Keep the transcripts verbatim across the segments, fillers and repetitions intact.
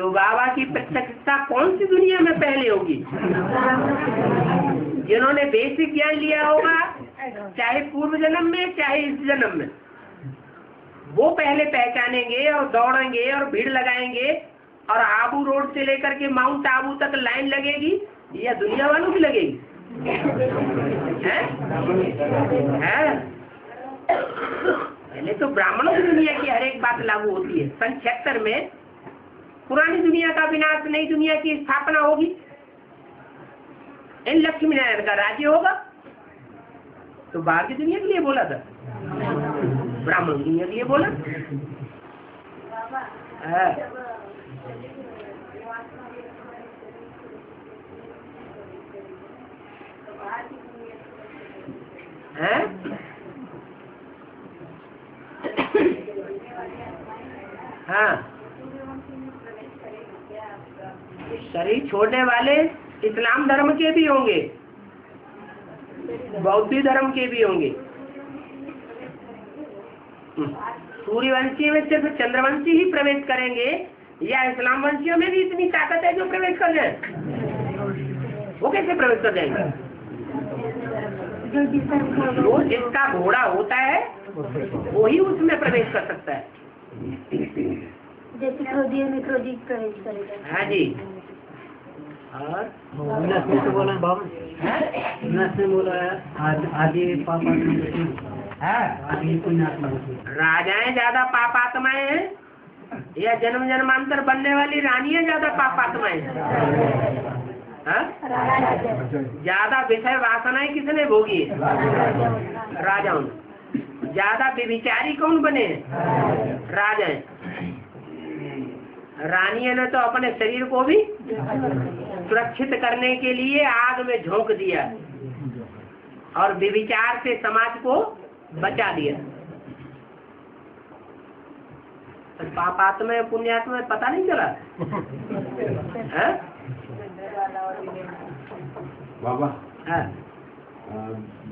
शिव बाबा की प्रत्यक्षता कौन सी दुनिया में पहले होगी? जिन्होंने बेसिक ज्ञान लिया होगा, चाहे पूर्व जन्म में चाहे इस जन्म में, वो पहले पहचानेंगे और दौड़ेंगे और भीड़ लगाएंगे। और आबू रोड से लेकर के माउंट आबू तक लाइन लगेगी या दुनिया वालों की लगेगी? है? है? पहले तो ब्राह्मणों की दुनिया की हर एक बात लागू होती है। सन छिहत्तर में पुरानी दुनिया का विनाश, नई दुनिया की स्थापना होगी। इन लक्ष्मी नारायण का राज्य होगा। तो बाहर की दुनिया के लिए बोला था, ब्राह्मण की दुनिया के लिए बोला। हैं? हाँ, शरीर छोड़ने वाले इस्लाम धर्म के भी होंगे, बौद्ध धर्म के भी होंगे। सूर्यवंशी में सिर्फ चंद्रवंशी ही प्रवेश करेंगे या इस्लाम वंशियों में भी इतनी ताकत है जो प्रवेश कर जाए? वो कैसे प्रवेश कर जाएंगे? जो जिसका घोड़ा होता है वो ही उसमें प्रवेश कर सकता है। हाँ जी। और तो बोला बाबा ने बोला आज आदि पाप आत्मा, राजाएं ज्यादा पाप आत्माएं हैं या जन्म जन्मांतर बनने वाली रानियां ज्यादा पाप आत्माएं हैं? ज्यादा विषय वासनाएं किसने भोगी? राजाओं। ज्यादा बेविचारी कौन बने? राजाएं। रानियों ने तो अपने शरीर को भी सुरक्षित करने के लिए आग में झोंक दिया और व्यभिचार से समाज को बचा दिया। तो पापात्मा पुण्यात्मा पता नहीं चला? बाबा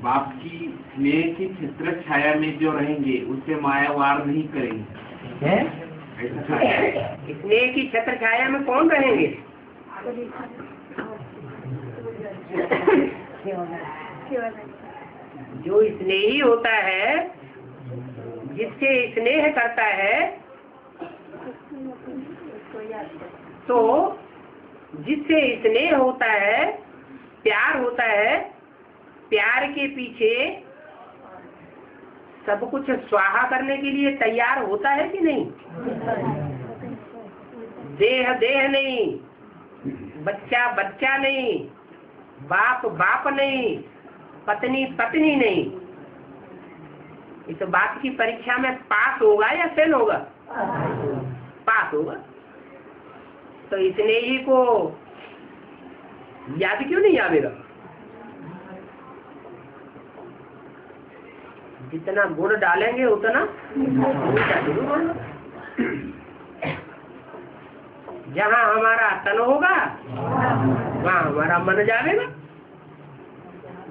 बाप की स्नेह की चित्र छाया में जो रहेंगे उससे माया वार नहीं करेंगे है? स्नेह की छत्र छाया में कौन रहेंगे? जो स्नेही होता है, जिससे स्नेह करता है, तो जिससे स्नेह होता है, प्यार होता है, प्यार के पीछे सब कुछ स्वाहा करने के लिए तैयार होता है कि नहीं? देह देह नहीं, बच्चा बच्चा नहीं, बाप बाप नहीं, पत्नी पत्नी नहीं। इस बात की परीक्षा में पास होगा या फेल होगा? पास होगा। तो इसने ही को याद क्यों नहीं आवेगा? जितना गुड़ डालेंगे उतना जहाँ हमारा तन होगा वहाँ हमारा मन जाएगा,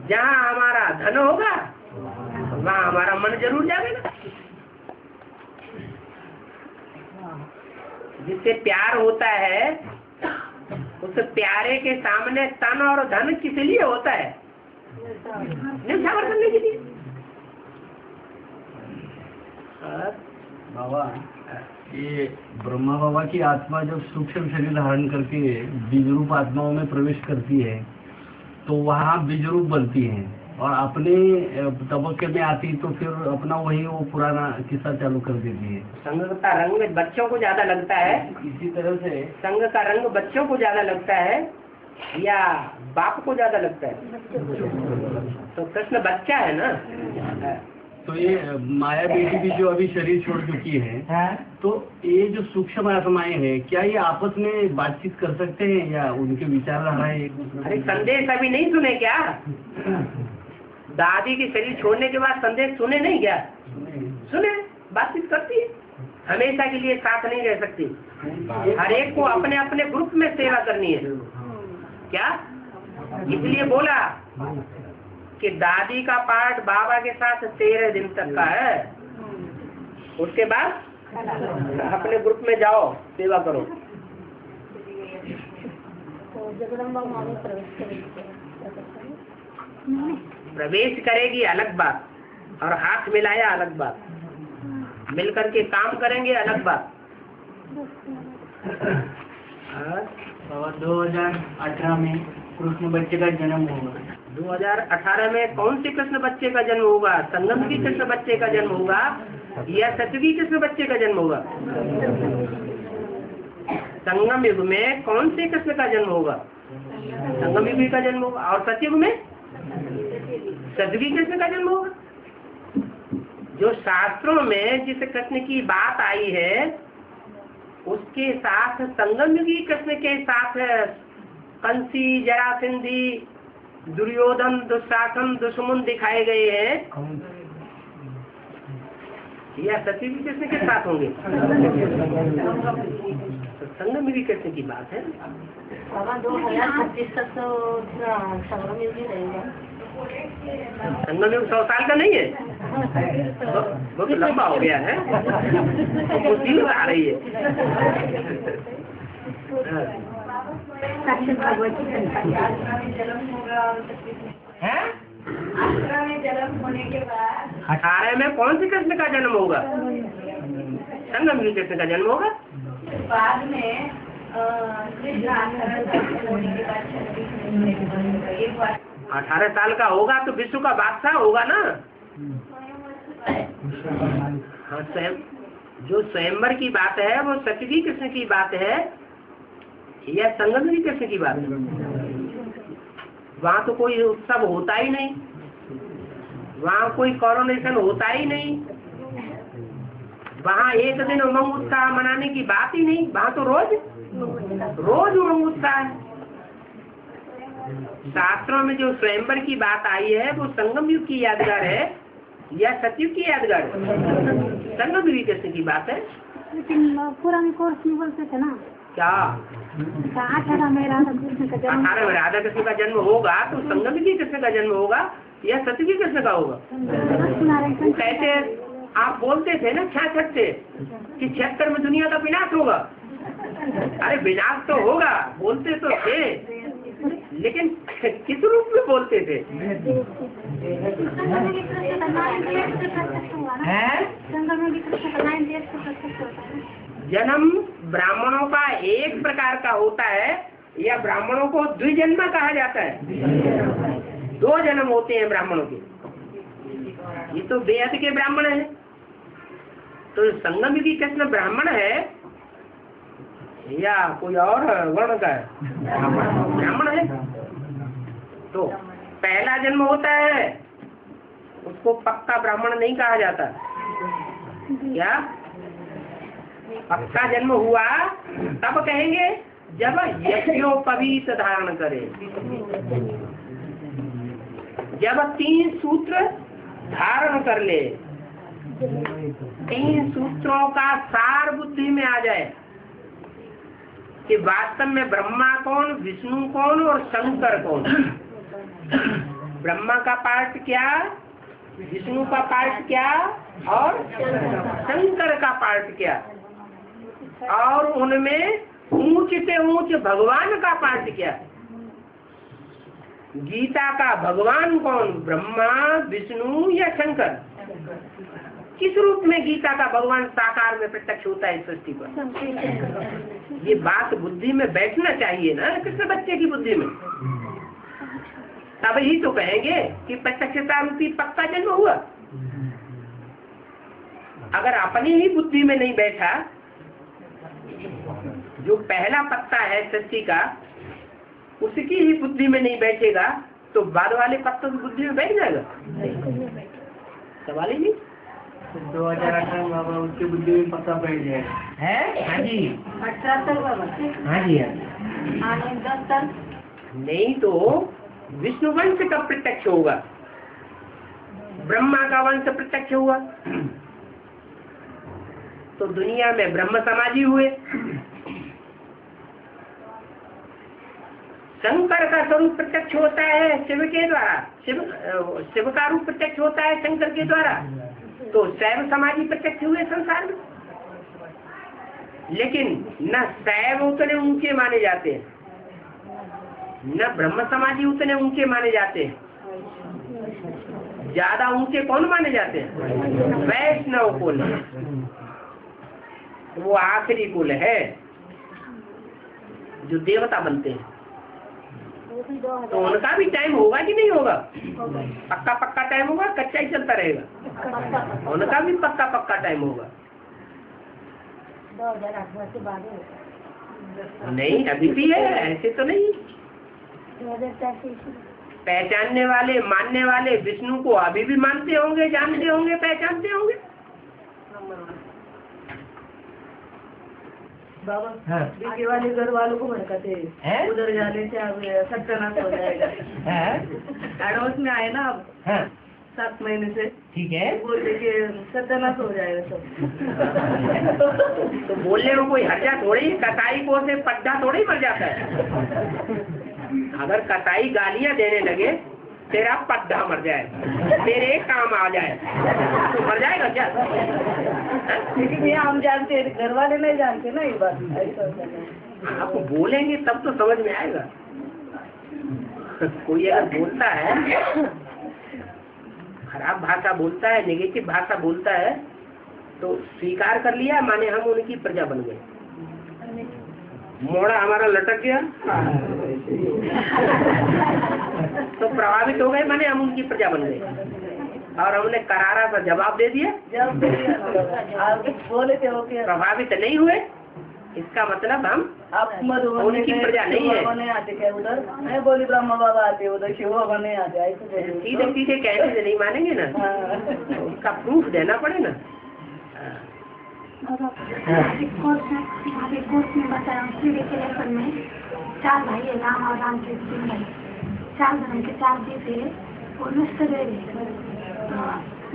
जहाँ हमारा धन होगा वहाँ हमारा मन जरूर जाएगा। जिससे प्यार होता है उस प्यारे के सामने तन और धन किस लिए होता है? करने के लिए। बाबा ये ब्रह्मा बाबा की आत्मा जब सूक्ष्म शरीर धारण करके बीज रूप आत्माओं में प्रवेश करती है तो वहाँ बीज रूप बनती है और अपने तबके में आती तो फिर अपना वही वो पुराना किस्सा चालू कर देती है। संग का रंग बच्चों को ज्यादा लगता है, इसी तरह से संग का रंग बच्चों को ज्यादा लगता है या बाप को ज्यादा लगता है? तो कृष्ण बच्चा है ना, तो ये माया बेटी भी जो अभी शरीर छोड़ चुकी है, है? तो ये जो सूक्ष्म आत्माएं हैं, क्या ये आपस में बातचीत कर सकते हैं या उनके विचार रहा है? अरे संदेश अभी नहीं सुने क्या? दादी के शरीर छोड़ने के बाद संदेश सुने नहीं क्या? सुने, बातचीत करती है। हमेशा के लिए साथ नहीं रह सकती, हर एक को अपने अपने ग्रुप में सेवा करनी है। क्या इसलिए बोला कि दादी का पाठ बाबा के साथ तेरह दिन तक का है, उसके बाद अपने ग्रुप में जाओ सेवा करो। जगदम्बा माँ में प्रवेश करेगी, प्रवेश करेगी अलग बात, और हाथ मिलाया अलग बात, मिलकर के काम करेंगे अलग बात। दो हज़ार अठारह में कृष्ण बच्चे का जन्म होगा। दो हज़ार अठारह में कौन से कृष्ण बच्चे का जन्म होगा? संगम की कृष्ण बच्चे का जन्म होगा या सचवी कृष्ण बच्चे का जन्म होगा? संगम युग में कौन से कृष्ण का जन्म होगा? संगम युग का जन्म होगा। और सतयुग में सचवी कृष्ण का जन्म होगा। जो शास्त्रों में जिस कृष्ण की बात आई है उसके साथ संगम युगी कृष्ण के साथ कंसी, जरासिंधी, दुर्योधन, दुशासन, दुश्मन दिखाए गए हैं, या सचयुगी कृष्ण के साथ होंगे? संगम युगी कृष्ण की बात है। संगम युगी संगम युग सौ साल का नहीं है, बहुत लंबा हो गया है, मुसीबत आ रही है। अठारह में कौन से कृष्ण का जन्म होगा? संगम युग कृष्ण का जन्म होगा। बाद में अठारह साल का होगा तो विश्व का बादशाह होगा ना। हाँ, स्वयं जो स्वयंवर की बात है वो सचवी कृष्ण की बात है या संगम युगी कृष्ण की बात है? वहाँ तो कोई उत्सव होता ही नहीं, वहाँ कोई कोरोनेशन होता ही नहीं, वहाँ एक दिन उमंग उत्साह मनाने की बात ही नहीं, वहाँ तो रोज रोज उमंग उत्साह है। शास्त्रों में जो स्वयंवर की बात आई है वो संगम युग की यादगार है या सतयुग की यादगार? संगम युग कृष्ण की बात है। लेकिन पुराने कोर्स में बोलते थे ना क्या अठारह में राधा कृष्ण का जन्म, अठारह में राधा कृष्ण का जन्म होगा तो संगम युग कृष्ण का जन्म होगा या सतयुगी कृष्ण का होगा? कहते आप बोलते थे ना छियासठ से कि छिहत्तर में दुनिया का विनाश होगा। अरे विनाश तो होगा, बोलते तो थे, लेकिन किस रूप में बोलते थे? जन्म ब्राह्मणों का एक प्रकार का होता है या ब्राह्मणों को द्विजन्मा कहा जाता है? दो जन्म होते हैं ब्राह्मणों के। ये तो बेहद के ब्राह्मण है, तो संगम युगी कृष्ण ब्राह्मण है या कोई और वर्ण का है? ब्राह्मण है। तो पहला जन्म होता है उसको पक्का ब्राह्मण नहीं कहा जाता। क्या पक्का जन्म हुआ तब कहेंगे जब यज्ञोपवीत धारण करे, जब तीन सूत्र धारण कर ले, तीन सूत्रों का सार बुद्धि में आ जाए कि वास्तव में ब्रह्मा कौन, विष्णु कौन और शंकर कौन। ब्रह्मा का पार्ट क्या, विष्णु का पार्ट क्या और शंकर का पार्ट क्या, और उनमें ऊंच से ऊंच भगवान का पार्ट क्या। गीता का भगवान कौन, ब्रह्मा, विष्णु या शंकर? किस रूप में गीता का भगवान साकार में प्रत्यक्ष होता है सृष्टि पर? ये बात बुद्धि में बैठना चाहिए ना कृष्ण बच्चे की बुद्धि में, तब ही तो कहेंगे कि प्रत्यक्षता रूपी पक्का जन्म हुआ। अगर अपनी ही बुद्धि में नहीं बैठा, जो पहला पत्ता है सृष्टि का उसकी ही बुद्धि में नहीं बैठेगा तो बाद वाले पत्तों की बुद्धि में बैठ जाएगा। सवाल ही दो हजार अठारह बाबा उसकी बुद्धि में पता बैठ जाए है। हाँ जी, अठारह तक बाबा। हाँ जी, दस तक नहीं तो विष्णु वंश का प्रत्यक्ष होगा, ब्रह्मा का वंश प्रत्यक्ष हुआ तो दुनिया में ब्रह्म समाजी हुए। शंकर का स्वरूप प्रत्यक्ष होता है शिव के द्वारा, शिव शिव का रूप प्रत्यक्ष होता है शंकर के द्वारा, तो शैव समाजी प्रत्यक्ष हुए संसार में। लेकिन न शैव उतने ऊंचे माने जाते हैं न ब्रह्म समाजी उतने ऊंचे माने जाते हैं, ज्यादा ऊंचे कौन माने जाते हैं? वैष्णव कुल, वो आखिरी कुल है जो देवता बनते हैं। तो उनका भी टाइम होगा कि नहीं होगा? पक्का पक्का टाइम होगा, कच्चा ही चलता रहेगा? उनका भी पक्का पक्का टाइम होगा। नहीं अभी भी है, ऐसे तो नहीं। पहचानने वाले मानने वाले विष्णु को अभी भी मानते होंगे, जानते होंगे, पहचानते होंगे। बाबा हाँ। बीके वाले घर वालों को भड़काते हैं, उधर जाने से आप सत्यानाश हो जाएगा। अड़ोस में आए ना आप हाँ। सात महीने से, ठीक है, बोलते कि सत्यानाश हो जाएगा सब। तो बोलने में कोई हर्जा थोड़ी, कसाई को से पड्ढा थोड़ी मर जाता है। अगर कसाई गालियां देने लगे तेरा पड्ढा मर जाए, तेरे काम आ जाए, तो मर जाएगा क्या? लेकिन ये हम जानते, घर वाले नहीं जानते ना ये बात। आपको बोलेंगे तब तो समझ में आएगा। कोई अगर बोलता है, खराब भाषा बोलता है, नेगेटिव भाषा बोलता है, तो स्वीकार कर लिया माने हम उनकी प्रजा बन गए। मोड़ा हमारा लटक गया तो प्रभावित हो गए, माने हम उनकी प्रजा बन गए। और हमने करारा सा जवाब दे दिया, प्रभावित नहीं हुए, इसका मतलब हम उनकी प्रजा नहीं है। उधर मैं बोली ब्रह्मा बाबा आते, उधर शिव बाबा नहीं आते। सीधे सीधे कहने से नहीं मानेंगे ना, उसका प्रूफ देना पड़े ना। एक कोर्स में एक कोर्स में बताया लेसन में, चार भाई है राम और राम के सिंह है, चार धर्म के चार देश है और नष्ट है।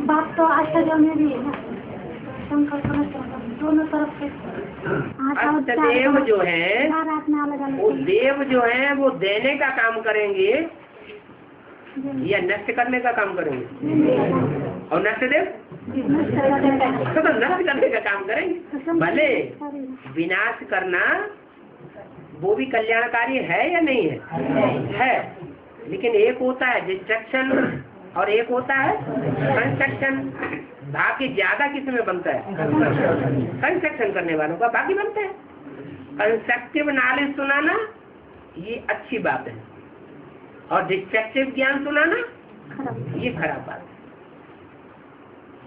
बात तो आश्चर्य में भी है ना, संकल्प दोनों तरफ से। देव जो है, वो देव जो है वो देने का काम करेंगे या नष्ट करने का काम करेंगे? और नष्ट देव तो नष्ट करने का काम करेंगे। भले विनाश करना वो भी कल्याणकारी है या नहीं है? है, लेकिन एक होता है डिस्ट्रक्शन और एक होता है कंस्ट्रक्शन। बाकी ज्यादा किसमें बनता है? कंस्ट्रक्शन करने वालों का बाकी बनता है। कंस्ट्रक्टिव नॉलेज सुनाना ये अच्छी बात है, और डिस्ट्रक्टिव ज्ञान सुनाना ये खराब बात है।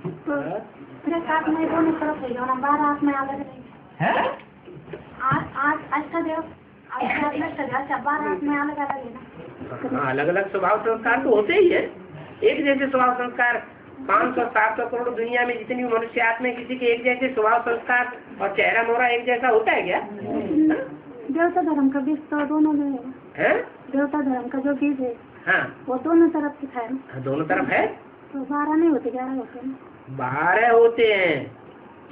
तो साथ में दोनों तरफ है और बारह हाथ में अलग है। अष्टदेव बारह हाथ में अलग अलग है ना, अलग अलग स्वभाव संस्कार तो होते ही है। एक जैसे स्वभाव संस्कार पाँच सौ सात सौ करोड़ दुनिया में जितनी मनुष्य आत्मा, किसी के एक जैसे स्वभाव संस्कार और चेहरा मोहरा एक जैसा होता है क्या? देवता धर्म का बीज तो दोनों में है। देवता धर्म का जो बीज है हाँ, वो दोनों तरफ है। दोनों तरफ है तो बारह नहीं होते, ग्यारह होते हैं। बारह होते हैं,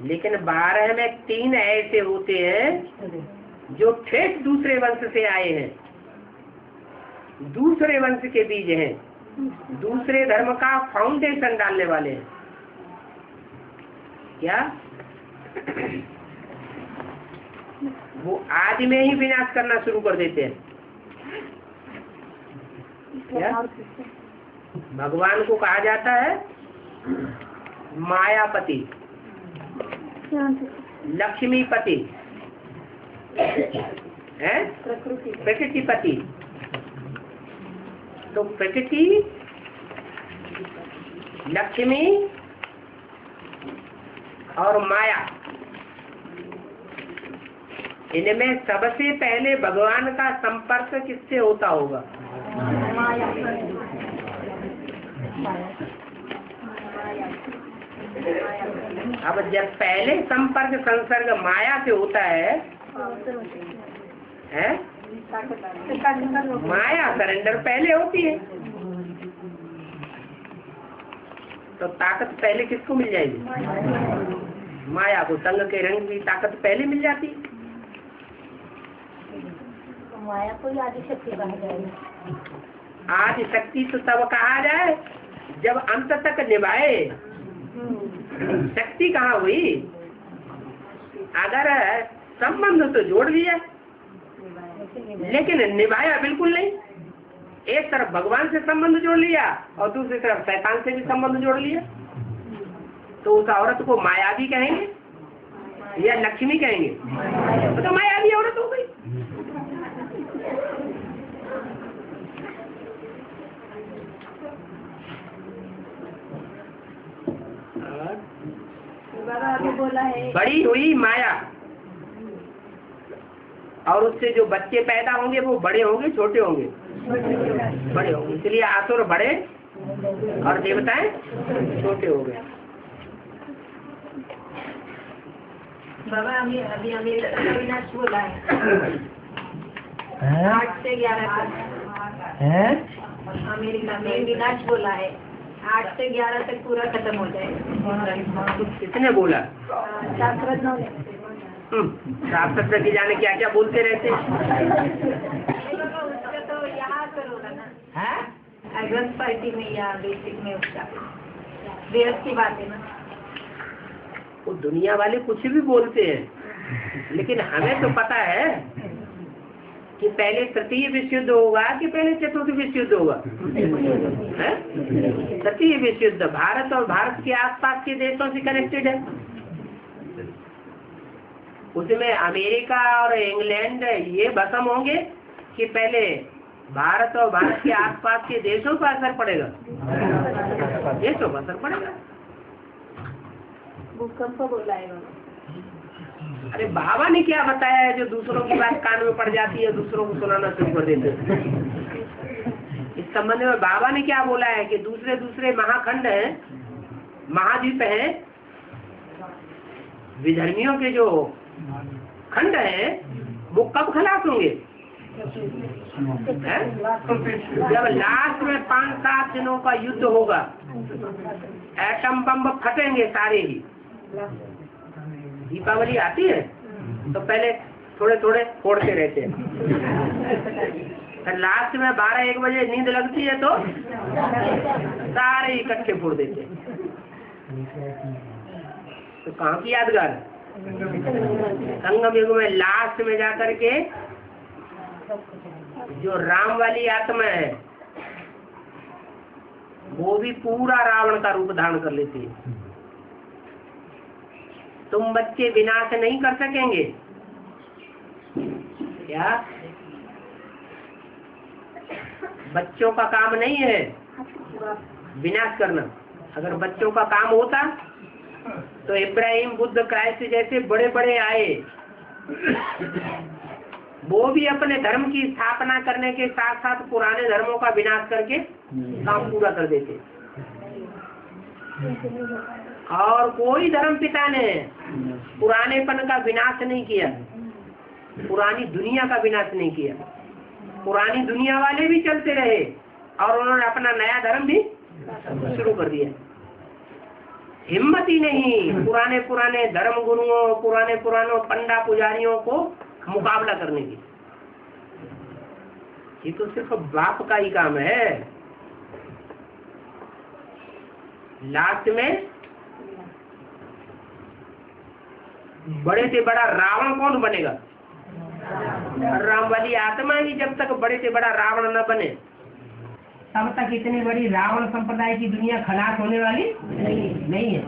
लेकिन बारह में तीन ऐसे होते हैं जो ठेठ दूसरे वंश से आए हैं, दूसरे वंश के बीज हैं, दूसरे धर्म का फाउंडेशन डालने वाले हैं। क्या वो आज में ही विनाश करना शुरू कर देते हैं? क्या भगवान को कहा जाता है मायापति, लक्ष्मीपति है, प्रकृतिपति। तो प्रकृति, लक्ष्मी और माया, इनमें सबसे पहले भगवान का संपर्क किससे होता होगा? अब जब पहले संपर्क संसर्ग माया से होता है, है? माया सरेंडर पहले होती है, तो ताकत पहले किसको मिल जाएगी? माया को। संग के रंग की ताकत पहले मिल जाती, तो माया को आदि शक्ति कहा जाएगी। आदि शक्ति तो तब कहा जाए जब अंत तक निभाए। शक्ति कहाँ हुई? अगर संबंध तो जोड़ लिया, लेकिन निभाया बिल्कुल नहीं। एक तरफ भगवान से संबंध जोड़ लिया और दूसरी तरफ शैतान से भी संबंध जोड़ लिया। तो उस औरत को मायावी कहेंगे या लक्ष्मी कहेंगे? तो मायावी औरत हो गई। बोला है बड़ी हुई माया और उससे जो बच्चे पैदा होंगे वो बड़े होंगे छोटे होंगे? बड़े होंगे। इसलिए आसुर बड़े और देवताएं छोटे हो गए। बाबा अभी अभी अभी अविनाश बोला है आठ से ग्यारह तक अमेरिका में अविनाश बोला है आठ से ग्यारह तक पूरा खत्म हो जाएगा। कितने बोला? आप तक के जाने क्या क्या बोलते रहते तो यहाँ पर होगा ना एडवांस पार्टी में या बेसिक में उसका बेहद की बात है ना। वो दुनिया वाले कुछ भी बोलते हैं लेकिन हमें तो पता है कि पहले तृतीय विश्व युद्ध होगा कि पहले चतुर्थ विश्व युद्ध होगा? तृतीय विश्व युद्ध भारत और भारत के आसपास के देशों से कनेक्टेड है। उसमें अमेरिका और इंग्लैंड ये भसम होंगे कि पहले भारत और भारत के आसपास के देशों पर असर पड़ेगा? देशों पर असर पड़ेगा। भूकंप बोला है। अरे बाबा ने क्या बताया है जो दूसरों की बात कान में पड़ जाती है दूसरों को सुनाना शुरू कर देते हैं? इस संबंध में बाबा ने क्या बोला है कि दूसरे दूसरे महाखंड हैं, महाद्वीप हैं, विधर्मियों के जो खंड हैं वो कब खलास होंगे? जब लास्ट में पांच सात दिनों का युद्ध होगा, एटम बम फटेंगे सारे ही। दीपावली आती है तो पहले थोड़े थोड़े फोड़ते रहते हैं, लास्ट में बारह एक बजे नींद लगती है तो सारे इकट्ठे फोड़ देते हैं। तो कहाँ की यादगार? संगम युग में लास्ट में जाकर के जो राम वाली आत्मा है वो भी पूरा रावण का रूप धारण कर लेती है। तुम बच्चे विनाश नहीं कर सकेंगे क्या? बच्चों का काम नहीं है विनाश करना। अगर बच्चों का काम होता तो इब्राहिम, बुद्ध, क्राइस्ट जैसे बड़े बड़े आए, वो भी अपने धर्म की स्थापना करने के साथ साथ पुराने धर्मों का विनाश करके काम पूरा कर देते। और कोई धर्म पिता ने पुरानेपन का विनाश नहीं किया, पुरानी दुनिया का विनाश नहीं किया। पुरानी दुनिया वाले भी चलते रहे और उन्होंने अपना नया धर्म भी शुरू कर दिया। हिम्मत ही नहीं पुराने पुराने धर्म गुरुओं, पुराने पुरानों पंडा पुजारियों को मुकाबला करने की। ये तो सिर्फ बाप का ही काम है। लास्ट में बड़े से बड़ा रावण कौन बनेगा? राम वाली आत्मा ही। जब तक बड़े से बड़ा रावण न बने तब तक इतनी बड़ी रावण संप्रदाय की दुनिया खलास होने वाली नहीं है।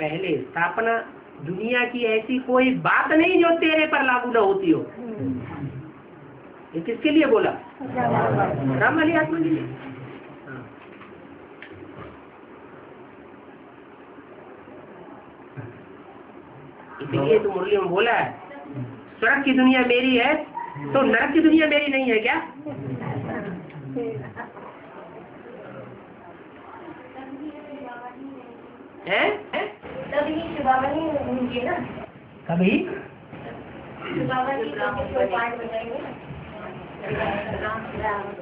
पहले स्थापना दुनिया की ऐसी कोई बात नहीं जो तेरे पर लागू न होती हो। ये किसके लिए बोला? राम वाली आत्मा के लिए। इसलिए तो मुरली में बोला है स्वर्ग की दुनिया मेरी है तो नरक की दुनिया मेरी नहीं है क्या? है? तभी शिवबाबा ने होंगे ना? कभी शिवबाबा जी का पाठ बजाएंगे,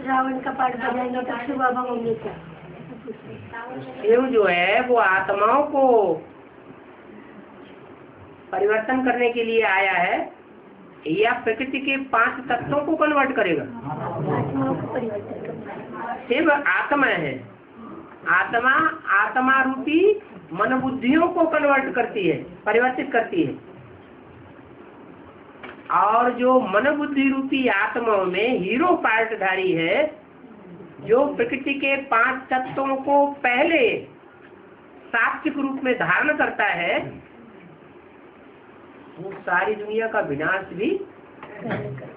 रावण का पाठ बजाएंगे तो शिवबाबा होंगे क्या? शिव जो है वो आत्माओं को परिवर्तन करने के लिए आया है या प्रकृति के पांच तत्वों को कन्वर्ट करेगा? शिव आत्मा है। आत्मा आत्मा रूपी मन बुद्धियों को कन्वर्ट करती है, परिवर्तित करती है। और जो मन बुद्धि रूपी आत्माओं में हीरो पार्टधारी है, जो प्रकृति के पांच तत्वों को पहले सात्विक रूप में धारण करता है, वो सारी दुनिया का विनाश भी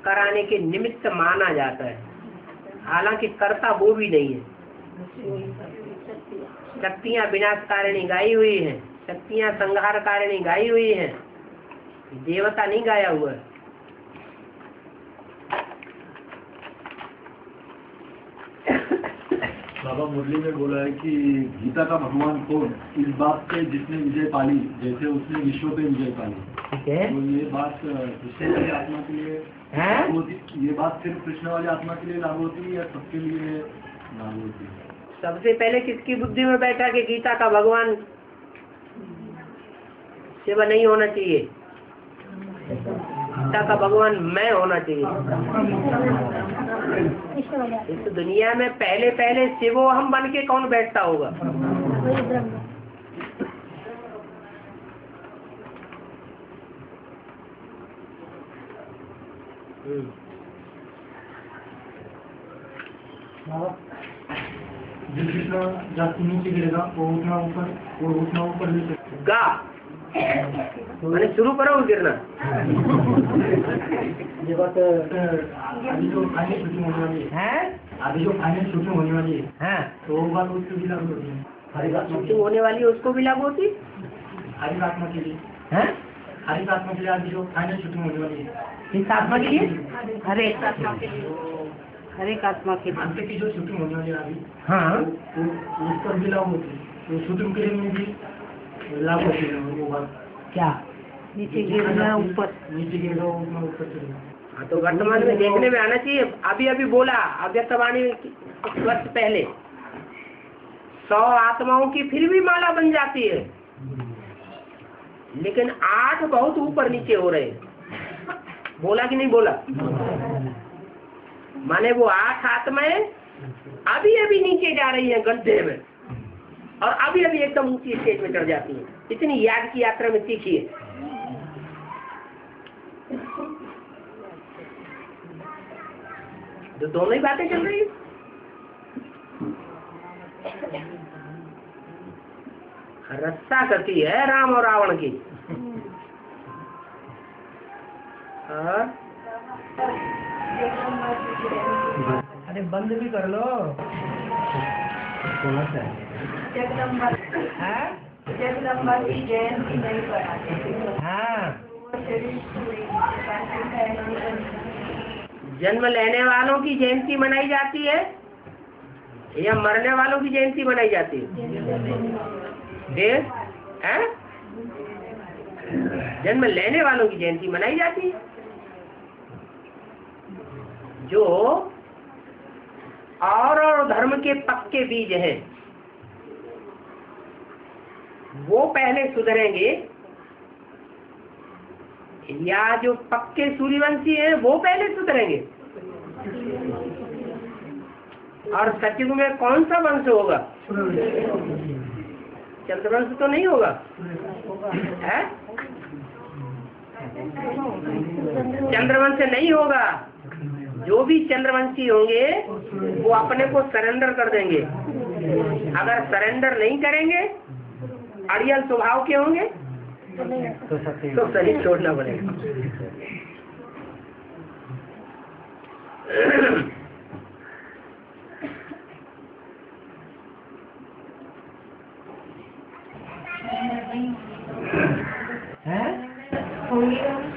कराने के निमित्त माना जाता है, हालांकि कर्ता वो भी नहीं है। शक्तियाँ विनाशकारिणी गाई हुई हैं, शक्तियाँ संहारकारिणी गाई हुई हैं, देवता नहीं गाया हुआ है। बाबा मुरली ने बोला है कि गीता का भगवान कौन, इस बात पे जिसने विजय पाली, जैसे उसने विश्व पे विजय पाली। ठीक है, तो ये बात कृष्ण वाली आत्मा के लिए है, ये बात सिर्फ कृष्ण वाली आत्मा के लिए लागू होती है या सबके लिए लागू होती है? सबसे पहले किसकी बुद्धि में बैठा कि गीता का भगवान शिव नहीं होना चाहिए, गीता का भगवान मैं होना चाहिए। इस दुनिया में पहले पहले शिवो हम बन के कौन बैठता होगा? जितना जाति नीचे गिरेगा वो उतना ऊपर, वो उतना ऊपर ले सकेगा। मैंने शुरू करा वो गिरना। ये बात अभी जो फाइनल शूटिंग होने वाली है, अभी जो फाइनल शूटिंग होने वाली है, तो वो बात उसको भी लागू होती है। हरी बात शूटिंग होने वाली है उसको भी लागू होती, हरी आत्मा के लिए है, हरी आत्मा के लिए। अभी जो फाइनल शूटिंग होने वाली है इस आत्मा के लिए, हरे एक आत्मा के लिए, हर एक आत्मा के लिए की जो शूटिंग होने वाली है अभी, हाँ उस पर भी लागू होती है, शूटिंग के लिए भी लागू होती है वो बात। क्या नीचे गिरना ऊपर, नीचे गिरना ऊपर चलना, हाँ तो वर्तमान में देखने में आना चाहिए। अभी अभी बोला अव्यक्तवाणी कुछ वर्ष पहले, सौ आत्माओं की फिर भी माला बन जाती है, लेकिन आठ बहुत ऊपर नीचे हो रहे हैं। बोला कि नहीं बोला? माने वो आठ आत्माएं अभी अभी नीचे जा रही हैं गड्ढे में, और अभी अभी एकदम ऊंची स्टेज में चढ़ जाती है। इतनी याद की यात्रा में सीखिए। तो दोनों ही बातें चल रही है, रस्सा करती है राम और रावण की। अरे बंद भी कर लो। जगदम्बा हाँ? जगदम्बा की जयंती नहीं कराते हाँ। जन्म लेने वालों की जयंती मनाई जाती है या मरने वालों की जयंती मनाई जाती है? हाँ? जन्म लेने वालों की जयंती मनाई जाती है। जो और और धर्म के पक्के बीज हैं वो पहले सुधरेंगे, या जो पक्के सूर्यवंशी हैं वो पहले सुधरेंगे? और सचयुग में कौन सा वंश होगा? चंद्रवंश तो नहीं होगा है? चंद्रवंश नहीं होगा। जो भी चंद्रवंशी होंगे वो अपने को सरेंडर कर देंगे। अगर सरेंडर नहीं करेंगे, अड़ियल स्वभाव के होंगे तो तो शरीर छोड़ना पड़ेगा।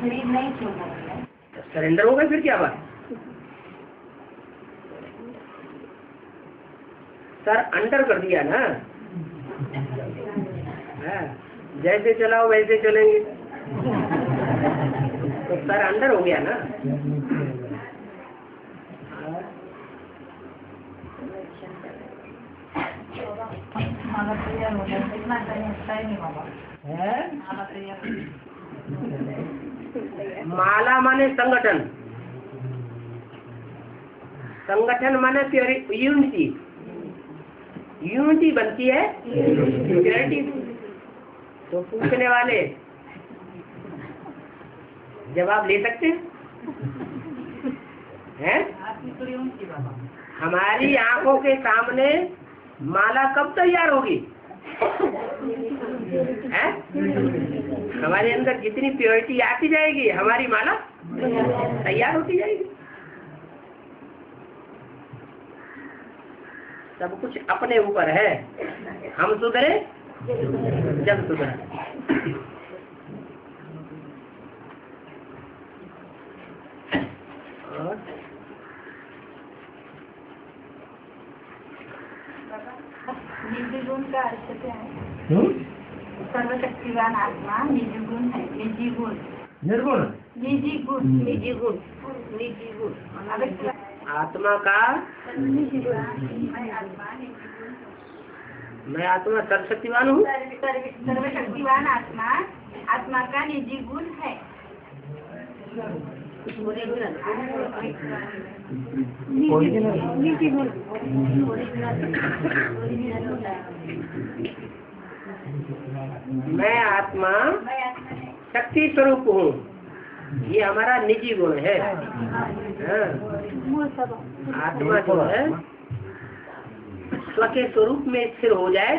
शरीर नहीं छोड़ना पड़ेगा, सरेंडर हो गए फिर क्या बात? सर अंडर कर दिया ना, जैसे चलाओ वैसे चलेंगे, तो सर अंडर हो गया ना। माला माने संगठन, संगठन माने यूनिटी, यूनिटी बनती है, तो पूछने वाले जवाब ले सकते हैं? हमारी आंखों के सामने माला कब तैयार होगी? है? हमारे अंदर जितनी प्योरिटी आती जाएगी हमारी माला तैयार होती जाएगी। सब कुछ अपने ऊपर है, हम सुधरे जब सुधरे। और निर्गुण का अर्थ क्या है? सर्वशक्तिवान आत्मा निर्गुण है। निर्गुण निर्गुण निर्गुण निर्गुण निर्गुण आत्मा का मैं आत्मा सर्वशक्तिवान हूँ। सर्वशक्तिवान आत्मा आत्मा का निजी गुण है। मैं आत्मा शक्ति स्वरूप हूँ, ये हमारा निजी गुण है। आत्मा जो है स्व के स्वरूप में स्थिर हो जाए,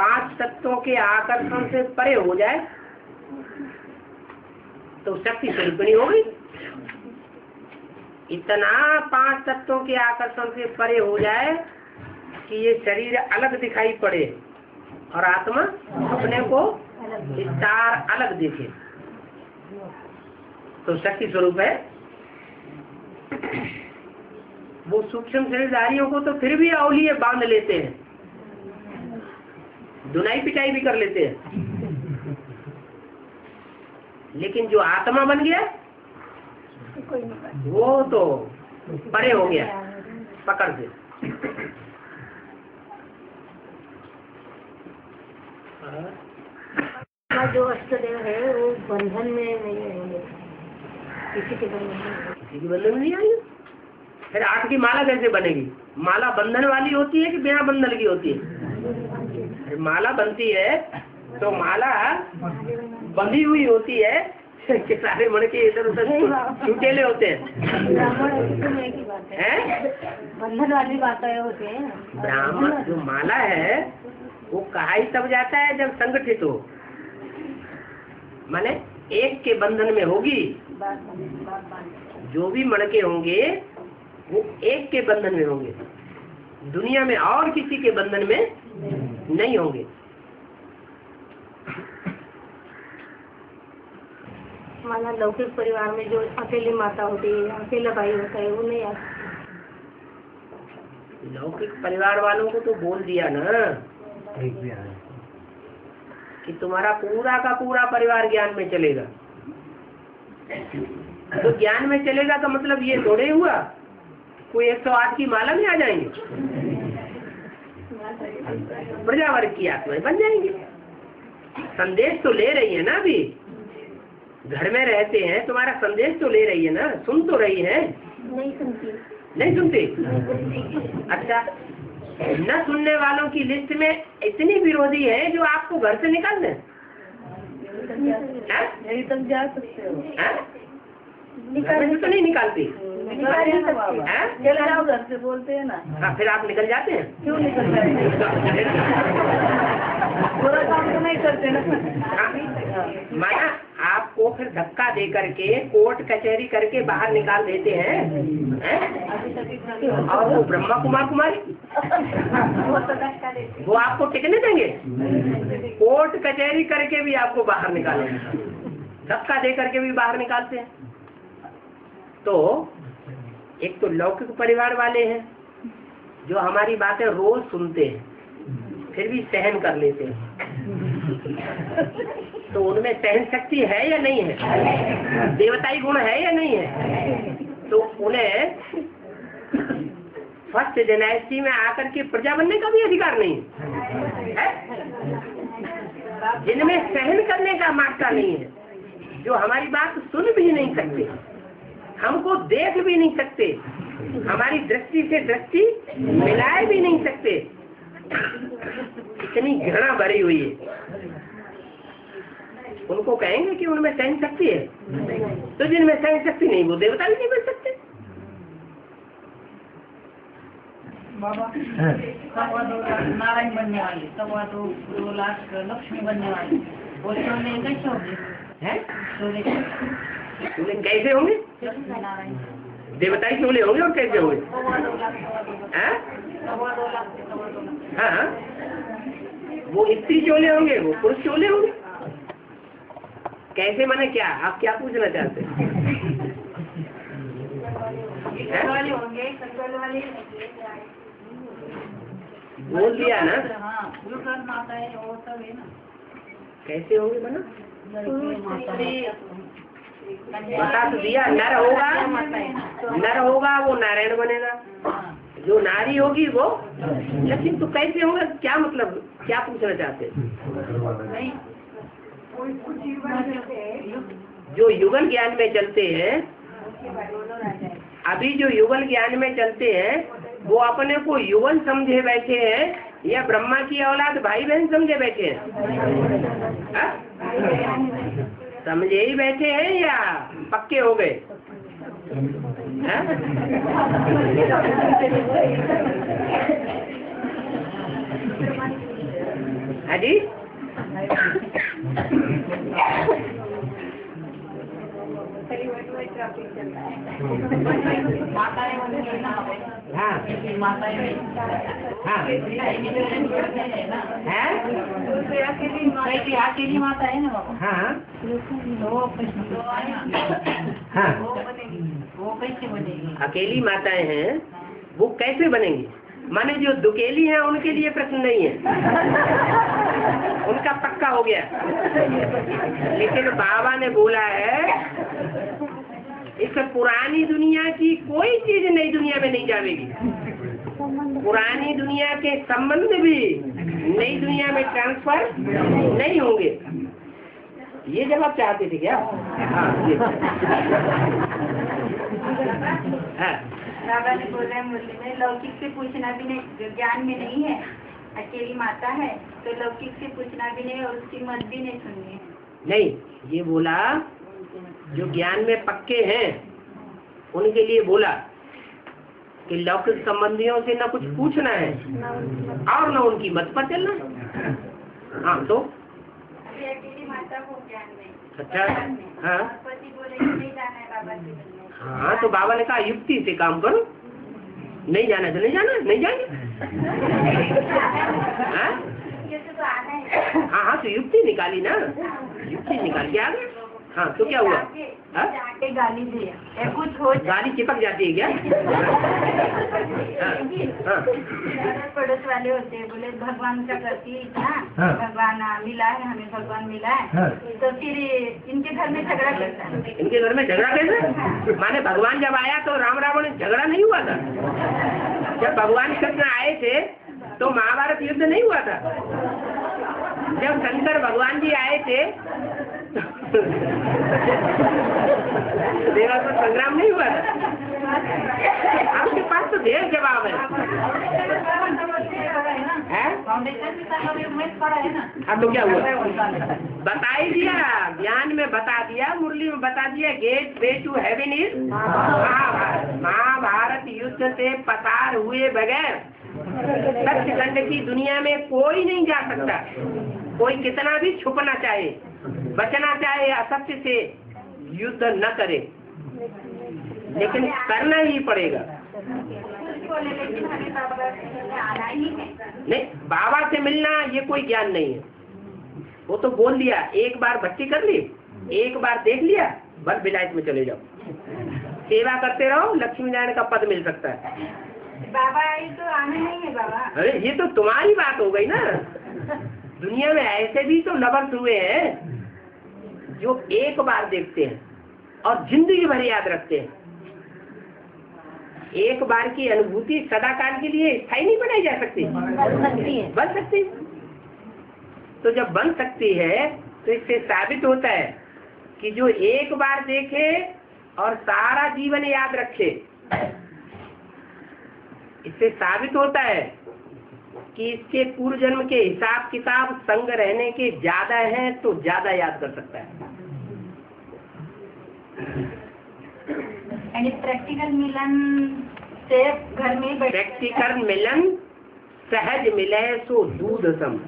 पांच तत्वों के आकर्षण से परे हो जाए तो शक्ति स्वरूपिणी होगी। इतना पांच तत्वों के आकर्षण से परे हो जाए कि ये शरीर अलग दिखाई पड़े और आत्मा अपने को विस्तार अलग देखे तो शक्ति स्वरूप है। वो सूक्ष्म शरीरधारियों को तो फिर भी औलिये बांध लेते हैं, धुनाई पिटाई भी कर लेते हैं, लेकिन जो आत्मा बन गया वो तो परे हो गया पकड़ से। जो अष्टदेव है वो बंधन में नहीं आएंगे, किसी के बंधन में किसी के बंधन में नहीं आएंगे। फिर आठ की माला कैसे बनेगी? माला बंधन वाली होती है कि बिना बंधन की होती है? माला बनती है तो माला बंधी हुई होती है कि सारे मणके इधर उधर छुटेले होते हैं। बंधन वाली बातें होते हैं। ब्राह्मण जो माला है वो कहा ही तब जाता है जब संगठित हो, माने एक के बंधन में होगी। जो भी मणके होंगे वो एक के बंधन में होंगे, दुनिया में और किसी के बंधन में नहीं होंगे। माना लौकिक परिवार में जो अकेली माता होती है, अकेला भाई होता है, वो नहीं आता। लौकिक परिवार वालों को तो बोल दिया ना कि तुम्हारा पूरा का पूरा परिवार ज्ञान में चलेगा। तो ज्ञान में चलेगा का मतलब ये थोड़े हुआ कोई एक सौ आठ की माला में आ जाएंगे, प्रजावर्ग की आत्मा बन जाएंगे। संदेश तो ले रही है ना, अभी घर में रहते हैं, तुम्हारा संदेश तो ले रही है ना, सुन तो रही है। नहीं सुनती नहीं सुनती अच्छा, न सुनने वालों की लिस्ट में इतनी विरोधी है जो आपको घर से निकाल दें। नहीं तुम जा सकते हो, तो नहीं निकालती, घर से बोलते है ना। हाँ, फिर आप निकल जाते हैं? क्यों निकल जाते हैं? माना आपको फिर धक्का दे करके कोर्ट कचहरी करके बाहर निकाल देते हैं, हैं? और वो ब्रह्मा कुमार कुमारी वो आपको टिकने देंगे? कोर्ट कचहरी करके भी आपको बाहर निकालेंगे, धक्का दे करके भी बाहर निकालते हैं। तो एक तो लौकिक परिवार वाले हैं जो हमारी बातें रोज सुनते हैं फिर भी सहन कर लेते हैं, तो उनमें सहन शक्ति है या नहीं है? देवताई गुण है या नहीं है? तो उन्हें फर्स्ट डायनेस्टी में आकर के प्रजा बनने का भी अधिकार नहीं है, जिनमें सहन करने का मात्रा नहीं है, जो हमारी बात सुन भी नहीं सकते, हमको देख भी नहीं सकते, हमारी दृष्टि से दृष्टि मिलाए भी नहीं सकते। कितनी घृणा भरी हुई है। उनको कहेंगे कि उनमें सहन शक्ति है, तो जिनमें सहन शक्ति नहीं वो देवता भी नहीं बन सकते। बाबा सवा दो नारायण बनने वाले, सवा दो दो लाख लक्ष्मी बनने वाले, और सोने कैसे होंगे? हैं? सोने सोने कैसे होंगे? देवता ही सोने होंगे और कैसे होंगे? हैं? सवा दो लाख सवा दो लाख हाँ वो स्त्री चोले होंगे, वो पुरुष चोले होंगे। कैसे माने क्या? आप क्या पूछना चाहते हैं? बोल दिया ना। कैसे होंगे माना? बता तो दिया। नर होगा, नर होगा वो नारायण बनेगा, जो नारी होगी वो लेकिन। तो कैसे होगा क्या मतलब? क्या पूछना चाहते हैं? जो युगल ज्ञान में चलते हैं, अभी जो युगल ज्ञान में चलते हैं वो अपने को युगल समझे बैठे हैं या ब्रह्मा की औलाद भाई बहन समझे बैठे हैं? समझे ही बैठे हैं या पक्के हो गए? अजी अकेली माताएं हैं वो कैसे बनेंगी? माने जो दुकेली हैं उनके लिए प्रश्न नहीं है, उनका पक्का हो गया। लेकिन बाबा ने बोला है इस पुरानी दुनिया की कोई चीज नई दुनिया में नहीं जाएगी। पुरानी दुनिया के संबंध भी नई दुनिया में ट्रांसफर नहीं होंगे। ये जवाब चाहते थे क्या? हाँ हाँ बाबा ने बोला मुरली में लौकिक से पूछना भी नहीं, ज्ञान में नहीं है, अकेली माता है तो लौकिक से पूछना भी नहीं और उसकी मत भी नहीं सुननी है। नहीं, ये बोला जो ज्ञान में पक्के हैं उनके लिए बोला कि लौकिक संबंधियों से ना कुछ पूछना है और ना उनकी मत पर चलना। हाँ तो अकेली माता को ज्ञान में अच्छा हाँ नहीं जाना है बाबा जी। हाँ तो बाबा ने कहा युक्ति से काम करो, नहीं जाना तो नहीं जाना, नहीं जाएंगे। हाँ हाँ तो युक्ति निकाली ना, युक्ति निकाल के आ गए। हाँ तो क्या हुआ? गाली दिया, कुछ हो गाली चिपक जाती है क्या? पड़ोस वाले होते हैं बोले भगवान का करती है, भगवान मिला है हमें, भगवान मिला है तो फिर इनके घर में झगड़ा कैसा? इनके घर में झगड़ा कैसा? माने भगवान जब आया तो राम रावण झगड़ा नहीं हुआ था? जब भगवान कृष्ण आए थे तो महाभारत युद्ध नहीं हुआ था? जब शंकर भगवान जी आए थे देवा को संग्राम नहीं हुआ था? आपके पास तो ढेर जवाब है। हाँ तो क्या हुआ? बता ही दिया, ज्ञान में बता दिया, मुरली में बता दिया। Get way to heaven is Mahabharat. Mahabharat युद्ध से पसार हुए बगैर सचखंड की दुनिया में कोई नहीं जा सकता। कोई कितना भी छुपना चाहे, बचना चाहे, असत्य से युद्ध न करे, लेकिन करना ही पड़ेगा। नहीं, बाबा से मिलना ये कोई ज्ञान नहीं है। वो तो बोल दिया, एक बार भक्ति कर ली, एक बार देख लिया, बस विलायत में चले जाओ, सेवा करते रहो, लक्ष्मी नारायण का पद मिल सकता है। बाबा ये तो आना नहीं है बाबा। अरे ये तो तुम्हारी बात हो गई ना। दुनिया में ऐसे भी तो लवर्स हुए हैं जो एक बार देखते हैं और जिंदगी भर याद रखते हैं। एक बार की अनुभूति सदाकाल के लिए स्थायी नहीं बनाई जा सकती, बन सकती है। तो जब बन सकती है तो इससे साबित होता है कि जो एक बार देखे और सारा जीवन याद रखे, इससे साबित होता है कि इसके पूर्व जन्म के हिसाब किताब संग रहने के ज्यादा हैं तो ज्यादा याद कर सकता है। प्रैक्टिकल मिलन से घर में प्रैक्टिकल मिलन सहज मिले सो दूध सम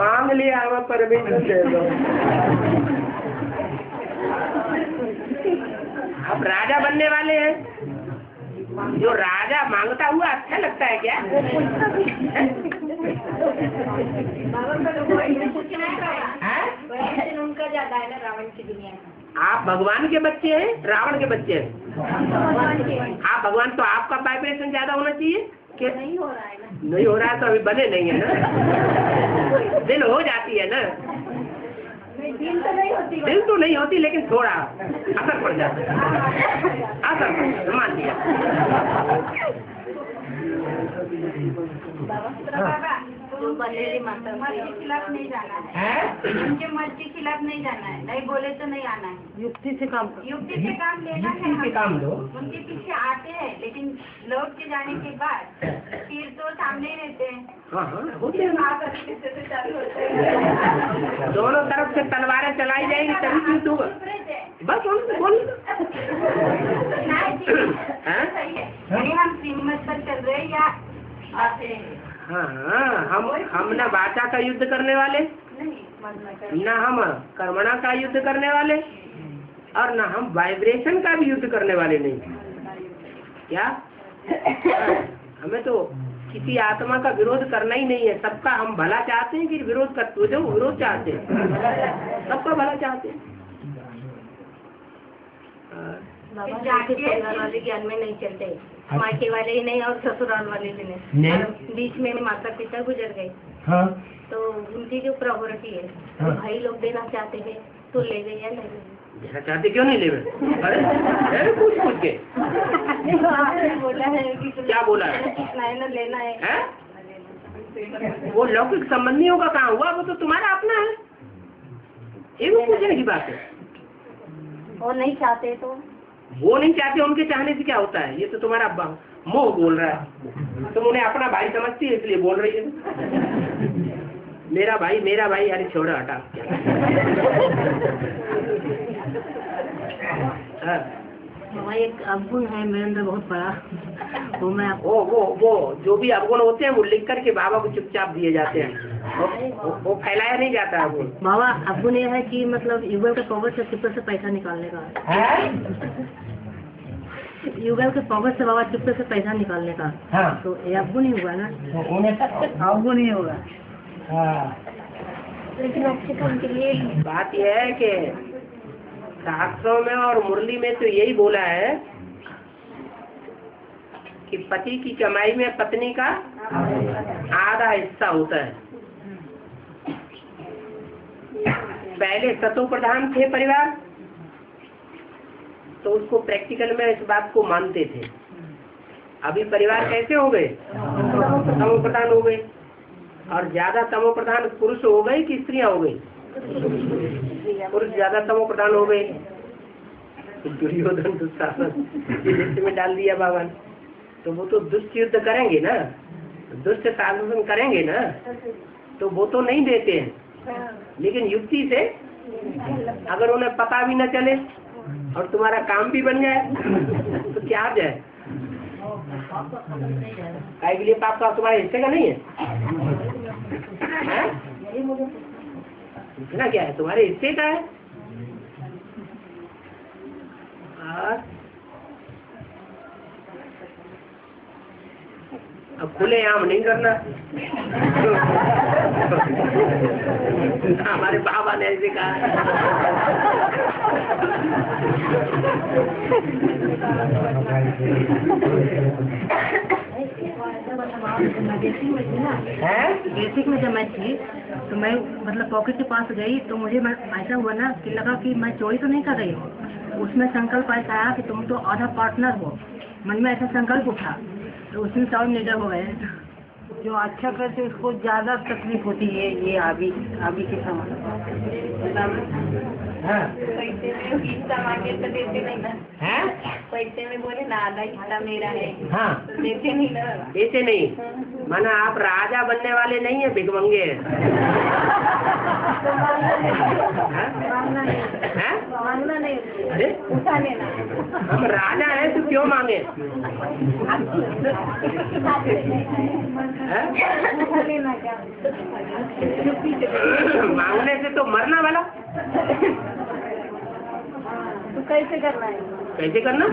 मांग लिया अब राजा बनने वाले हैं। जो राजा मांगता हुआ अच्छा लगता है क्या? उनका ज्यादा है ना रावण की दुनिया में। आप भगवान के बच्चे हैं, रावण के बच्चे हैं। आप भगवान, तो आपका वाइब्रेशन ज्यादा होना चाहिए कि नहीं हो रहा है ना? नहीं हो रहा है तो अभी बने नहीं है ना। दिल हो जाती है ना। दिल तो नहीं होती, दिल तो नहीं होती लेकिन थोड़ा असर पड़ जाता है। असर मान लिया। तो बंदेली माता मर्जी के खिलाफ नहीं जाना है, उनके मर्जी के खिलाफ नहीं जाना है, नहीं बोले तो नहीं आना है। युक्ति से काम, युक्ति से काम लेना है। काम लो, उनके पीछे आते हैं लेकिन लौट के जाने के बाद फिर तो सामने ही रहते हैं। दोनों तरफ से तलवारें चलाई जाएगी तभी जीत होगा। बस बोल हम श्रीमत पर चल रहे या आते हैं। हाँ, हम हम न वाचा का युद्ध करने वाले, न हम कर्मणा का युद्ध करने वाले और न हम वाइब्रेशन का भी युद्ध करने वाले नहीं। क्या हमें तो किसी आत्मा का विरोध करना ही नहीं है। सबका हम भला चाहते हैं कि विरोध करते जो विरोध चाहते हैं, सबका भला चाहते हैं। वाले ज्ञान में नहीं चलते, मायके वाले ही नहीं और ससुराल वाले भी नहीं। बीच में माता पिता गुजर गए। हाँ। तो उनकी जो प्रायोरिटी है तो भाई लोग देना चाहते हैं तो ले गए या नहीं देना चाहते, क्यों नहीं ले गए? अरे पूछ पूछ के बोला है कि क्या बोला है, कितना है ना लेना है, है? वो लौकिक संबंधियों का कहाँ हुआ, वो तो तुम्हारा अपना है। ये भी पूछने की बात है। वो नहीं चाहते तो वो नहीं चाहते, उनके चाहने से क्या होता है? ये तो तुम्हारा मोह बोल रहा है, तुम उन्हें अपना भाई समझती है इसलिए बोल रही है मेरा भाई मेरा भाई। अरे छोड़ा हटा। एक अवगुण है मेरे अंदर बहुत बड़ा, वो मैं वो वो वो जो भी अवगुण होते हैं वो लिख करके बाबा को चुपचाप दिए जाते हैं, वो फैलाया नहीं जाता है। अवगुण बाबा अवगुण ये है कि मतलब युगल के पॉकेट से चिपके से पैसा निकालने का, युगल के पॉकेट से बाबा चिपके से पैसा निकालने का। हाँ। तो ये अवगुण ही हुआ ना, अवगुण ही होगा। लेकिन अच्छे काम के लिए बात यह है कि शास्त्रों में और मुरली में तो यही बोला है कि पति की कमाई में पत्नी का आधा हिस्सा होता है। पहले सतो प्रधान थे परिवार, तो उसको प्रैक्टिकल में इस बात को मानते थे। अभी परिवार कैसे हो गए? सतो प्रधान हो गए और ज्यादा तमो प्रधान पुरुष हो गए कि स्त्रियां हो गई? पुरुष ज्यादा तमो प्रधान हो गए। दुर्योधन दुशासन में डाल दिया बाबा ने, तो वो तो दुष्ट युद्ध करेंगे ना, दुष्ट शासन करेंगे ना, तो वो तो नहीं देते हैं। लेकिन युक्ति से अगर उन्हें पता भी न चले और तुम्हारा काम भी बन जाए तो क्या आ जाए? काय के लिए पाप का तुम्हारे हिस्से का नहीं है, इतना क्या है तुम्हारे हिस्से का है। अब खुले आम नहीं करना। हमारे बाबा ने ऐसे कहा। बेसिक में जब मैं थी तो मैं मतलब पॉकेट के पास गई तो मुझे ऐसा हुआ ना कि लगा कि मैं चोरी तो नहीं कर रही हूँ। उसमें संकल्प ऐसा आया कि तुम तो आधा पार्टनर हो, मन में ऐसा संकल्प उठा तो उसमें सब निडर हो गए। जो अच्छा करते उसको ज्यादा तकलीफ होती है ये अभी अभी के समाज पैसे में बोले ना आधा हिस्सा मेरा है। हाँ देते नहीं ना, देते नहीं माना आप राजा बनने वाले नहीं है, भिखमंगे हैं। मांगना नहीं, अरे उठा लेना, हम राजा है तो क्यों मांगे। मांगने से तो मरना वाला, तो कैसे करना है, कैसे करना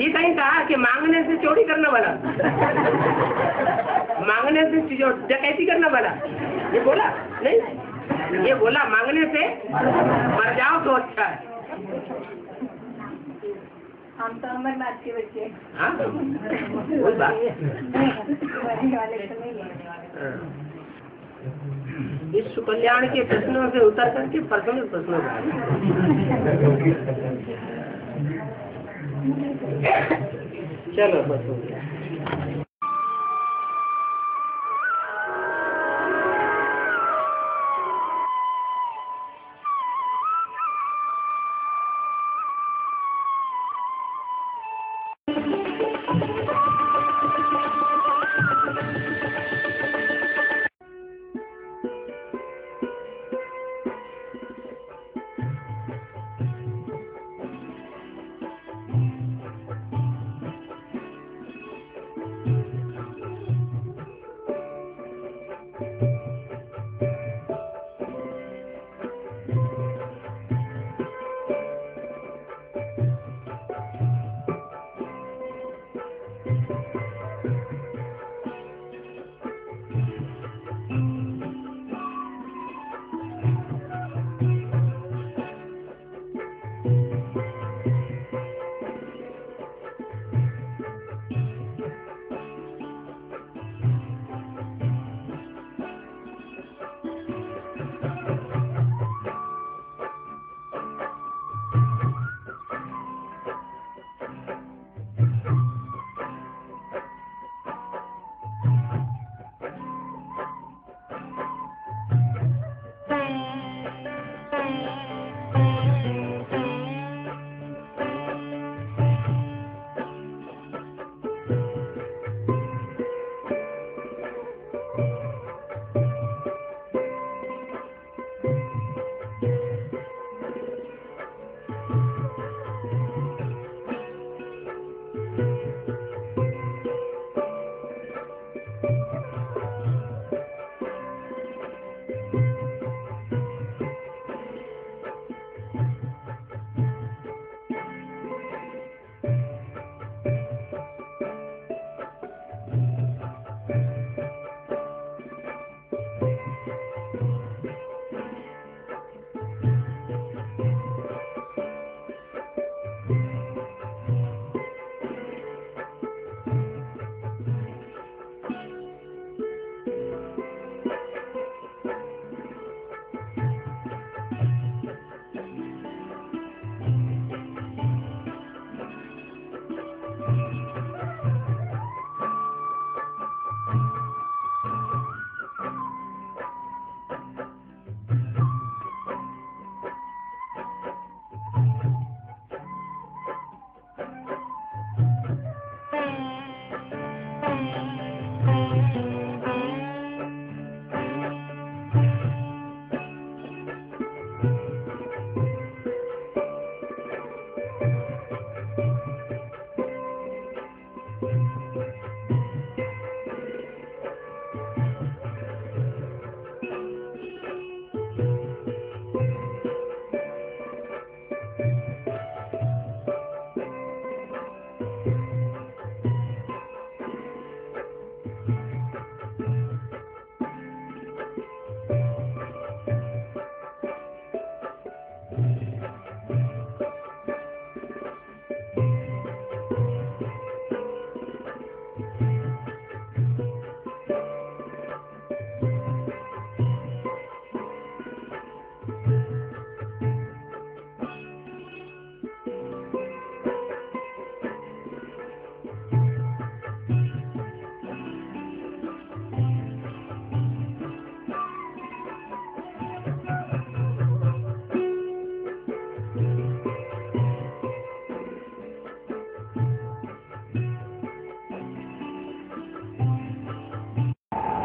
ये कहीं कहा कि मांगने से चोरी करना वाला, मांगने से डकैती करना वाला, ये बोला नहीं, ये बोला मांगने से मर जाओ तो अच्छा है। हम तो अमर बात के बच्चे हैं। इस कल्याण के प्रश्नों से उतर करके पर्सनल प्रश्नों चलो बस हो गया।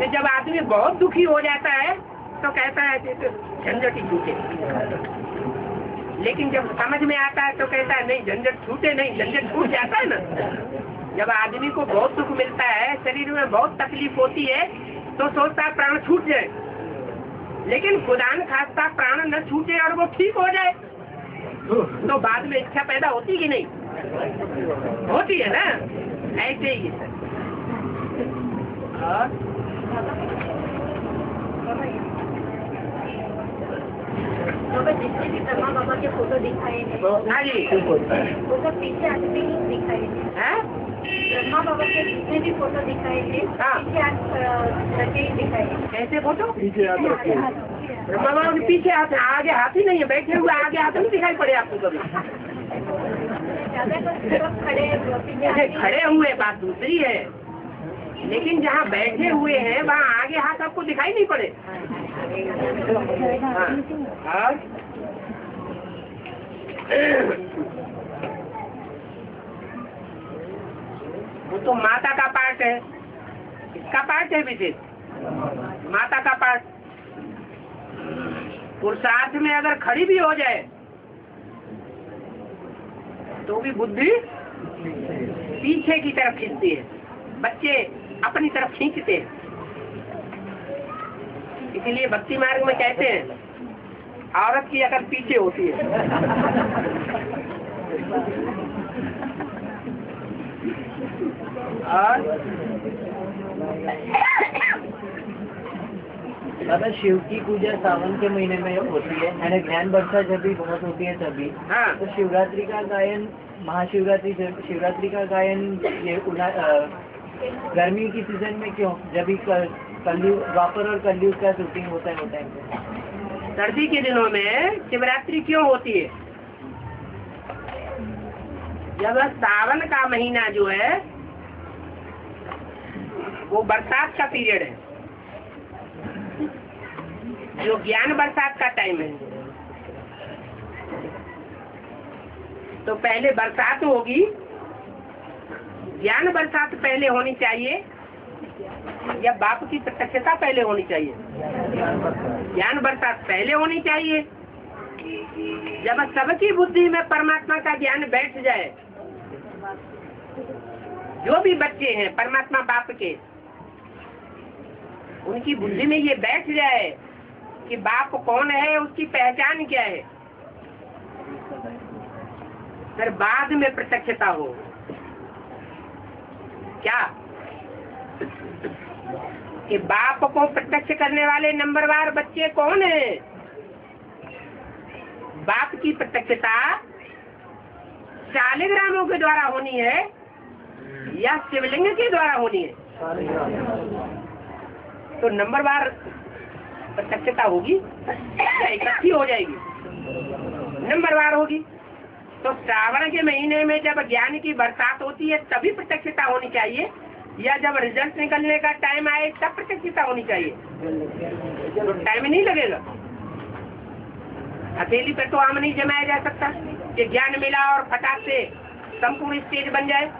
कि जब आदमी बहुत दुखी हो जाता है तो कहता है कि झंझट ही छूटे, लेकिन जब समझ में आता है तो कहता है नहीं झंझट छूटे नहीं, झंझट छूट जाता है ना। जब आदमी को बहुत दुख मिलता है, शरीर में बहुत तकलीफ होती है, तो सोचता है प्राण छूट जाए, लेकिन खुदा न खास्ता प्राण न छूटे और वो ठीक हो जाए तो बाद में इच्छा पैदा होती कि नहीं होती है ना। ऐसे ही जितने भी ब्रह्मा बाबा के फोटो दिखाए हैं वो सब पीछे आते ही दिखाए हैं। ब्रह्मा बाबा के जितने भी फोटो दिखाए हैं पीछे आते ही दिखाए हैं। कैसे फोटो पीछे आते हैं? ब्रह्मा बाबा के पीछे आते हैं, आगे हाथ ही नहीं है, बैठे हुए आगे हाथ नहीं दिखाई पड़े आपको कभी। खड़े खड़े हुए बात दूसरी है, लेकिन जहाँ बैठे हुए हैं वहाँ आगे हाथ आपको दिखाई नहीं पड़े। हाँ। वो तो माता का पार्ट है, इसका पार्ट है विशेष माता का पार्ट। पुरुषार्थ में अगर खड़ी भी हो जाए तो भी बुद्धि पीछे की तरफ खींचती है, बच्चे अपनी तरफ खींचते हैं। इसीलिए भक्ति मार्ग में कहते हैं औरत की अगर पीछे होती है और दादा शिव की पूजा सावन के महीने में होती है, यानी ज्ञान वर्षा जब भी बहुत होती है तभी। हाँ। तो शिवरात्रि का गायन, महाशिवरात्रि, शिवरात्रि का गायन ये गर्मी की सीजन में क्यों? जब भी कलयुग वापर और कलयुग का शूटिंग होता है होता है सर्दी के दिनों में शिवरात्रि क्यों होती है? जब सावन का महीना जो है वो बरसात का पीरियड है, जो ज्ञान बरसात का टाइम है, तो पहले बरसात होगी। ज्ञान बरसात पहले होनी चाहिए या बाप की प्रत्यक्षता पहले होनी चाहिए? ज्ञान बरसात पहले होनी चाहिए। जब सबकी बुद्धि में परमात्मा का ज्ञान बैठ जाए, जो भी बच्चे हैं परमात्मा बाप के, उनकी बुद्धि में ये बैठ जाए कि बाप कौन है, उसकी पहचान क्या है, फिर बाद में प्रत्यक्षता हो। क्या कि बाप को प्रत्यक्ष करने वाले नंबरवार बच्चे कौन है? बाप की प्रत्यक्षता शालिग्रामों के द्वारा होनी है या शिवलिंग के द्वारा होनी है? तो नंबरवार प्रत्यक्षता होगी या इकट्ठी हो जाएगी? नंबरवार होगी। तो श्रावण के महीने में जब ज्ञान की बरसात होती है तभी प्रत्यक्षता होनी चाहिए या जब रिजल्ट निकलने का टाइम आए तब प्रत्यक्षता होनी चाहिए? तो टाइम नहीं लगेगा, हथेली पे तो आम नहीं जमाया जा सकता कि ज्ञान मिला और फटाक से संपूर्ण स्टेज बन जाए।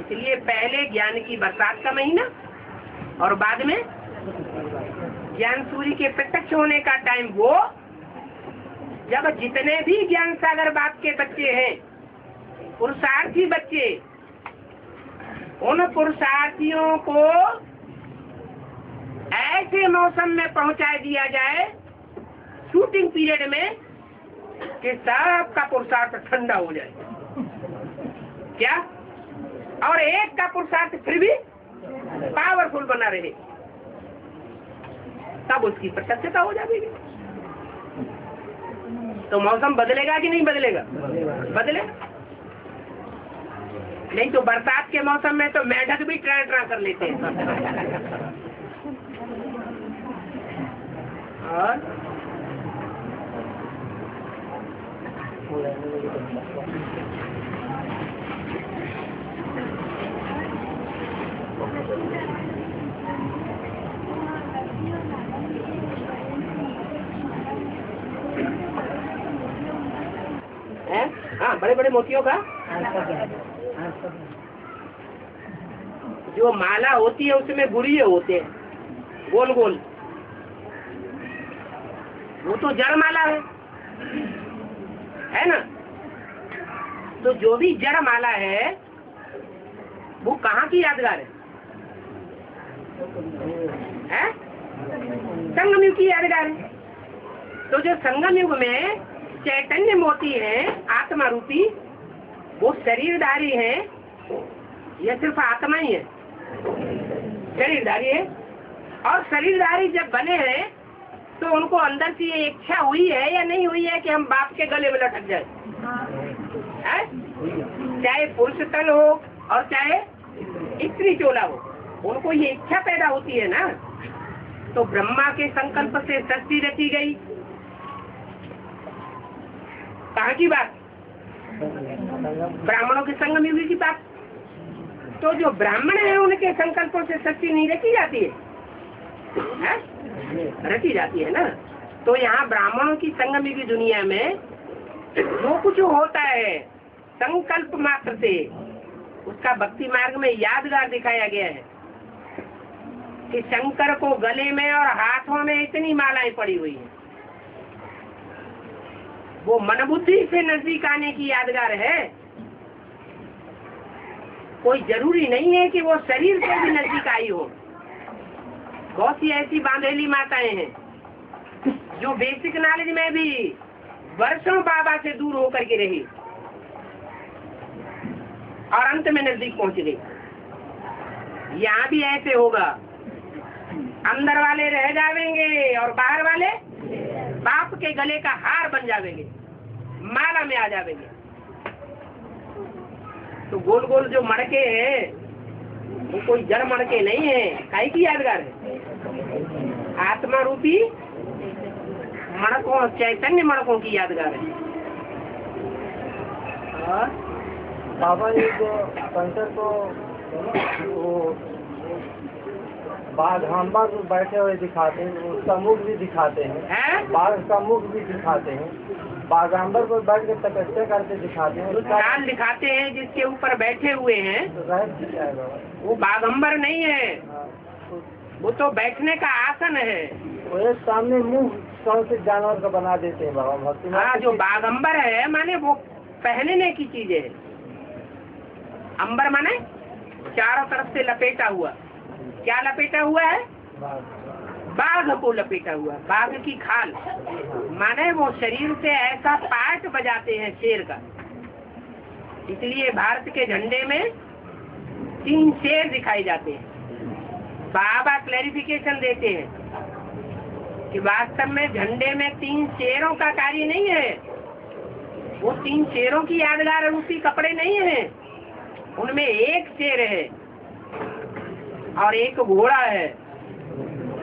इसलिए पहले ज्ञान की बरसात का महीना और बाद में ज्ञान सूर्य के प्रत्यक्ष होने का टाइम। वो जब जितने भी ज्ञान सागर बाप के बच्चे हैं पुरुषार्थी बच्चे, उन पुरुषार्थियों को ऐसे मौसम में पहुंचा दिया जाए शूटिंग पीरियड में कि सबका पुरुषार्थ ठंडा हो जाए। क्या? और एक का पुरुषार्थ फिर भी पावरफुल बना रहे, तब उसकी प्रत्यक्षता हो जाएगी। तो मौसम बदलेगा कि नहीं बदलेगा? बदलेगा। नहीं तो बरसात के मौसम में तो मेढक भी ट्रां ट्रां कर लेते हैं। और हाँ बड़े बड़े मोतियों का जो माला होती है उसमें गुरिये होते हैं गोल गोल, वो तो जड़ माला है है ना। तो जो भी जड़ माला है वो कहाँ की यादगार है, है? संगम युग की यादगार है। तो जो संगम युग में चैतन्य मोती है आत्मा रूपी, वो शरीरधारी है, यह सिर्फ आत्मा ही है, शरीरधारी है। और शरीरधारी जब बने हैं तो उनको अंदर से ये इच्छा हुई है या नहीं हुई है कि हम बाप के गले में लटक जाए, है? चाहे पुरुष तन हो और चाहे स्त्री चोला हो, उनको ये इच्छा पैदा होती है ना। तो ब्रह्मा के संकल्प से सृष्टि रची गई। कहाँ की बात? ब्राह्मणों के संगम युग की बात। तो जो ब्राह्मण है उनके संकल्पों से सृष्टि नहीं रची जाती है, है? रची जाती है ना। तो यहाँ ब्राह्मणों की संगम युग दुनिया में जो कुछ होता है संकल्प मात्र से उसका भक्ति मार्ग में यादगार दिखाया गया है कि शंकर को गले में और हाथों में इतनी मालाएं पड़ी हुई है। वो मनबुद्धि से नजदीक आने की यादगार है। कोई जरूरी नहीं है कि वो शरीर से भी नजदीक आई हो। बहुत सी ऐसी बांधेली माताएं हैं जो बेसिक नॉलेज में भी वर्षों बाबा से दूर होकर के रही और अंत में नजदीक पहुंच गई। यहाँ भी ऐसे होगा, अंदर वाले रह जावेंगे और बाहर वाले बाप के गले का हार बन जावेंगे, माला में आ जावेंगे। तो गोल गोल जो मड़के हैं वो कोई जड़ मड़के नहीं है, काहे की यादगार है? आत्मा रूपी मड़कों, चैतन्य मड़कों की यादगार है। और बाबा जी को पंचर को वो बाघ हम्बा को बैठे हुए दिखाते हैं, उसका मुख भी दिखाते हैं, बाघ का मुख भी दिखाते हैं, बाघ अंबर को बैठ के तपस्या करके दिखाते हैं, कान दिखाते हैं जिसके ऊपर बैठे हुए हैं। तो वो बाघ अंबर नहीं है, वो तो बैठने का आसन है। वो सामने मुँह कौन से जानवर का बना देते हैं बाबा भक्ति। हाँ, जो बाघ अंबर है माने वो पहनने की चीज है, अंबर माने चारों तरफ से लपेटा हुआ। क्या लपेटा हुआ है? बाघ को लपेटा हुआ, बाघ की खाल माने वो शरीर से ऐसा पार्ट बजाते हैं शेर का। इसलिए भारत के झंडे में तीन शेर दिखाई जाते हैं। बाबा क्लैरिफिकेशन देते हैं कि वास्तव में झंडे में तीन शेरों का कार्य नहीं है, वो तीन शेरों की यादगार रूपी कपड़े नहीं है, उनमें एक शेर है और एक घोड़ा है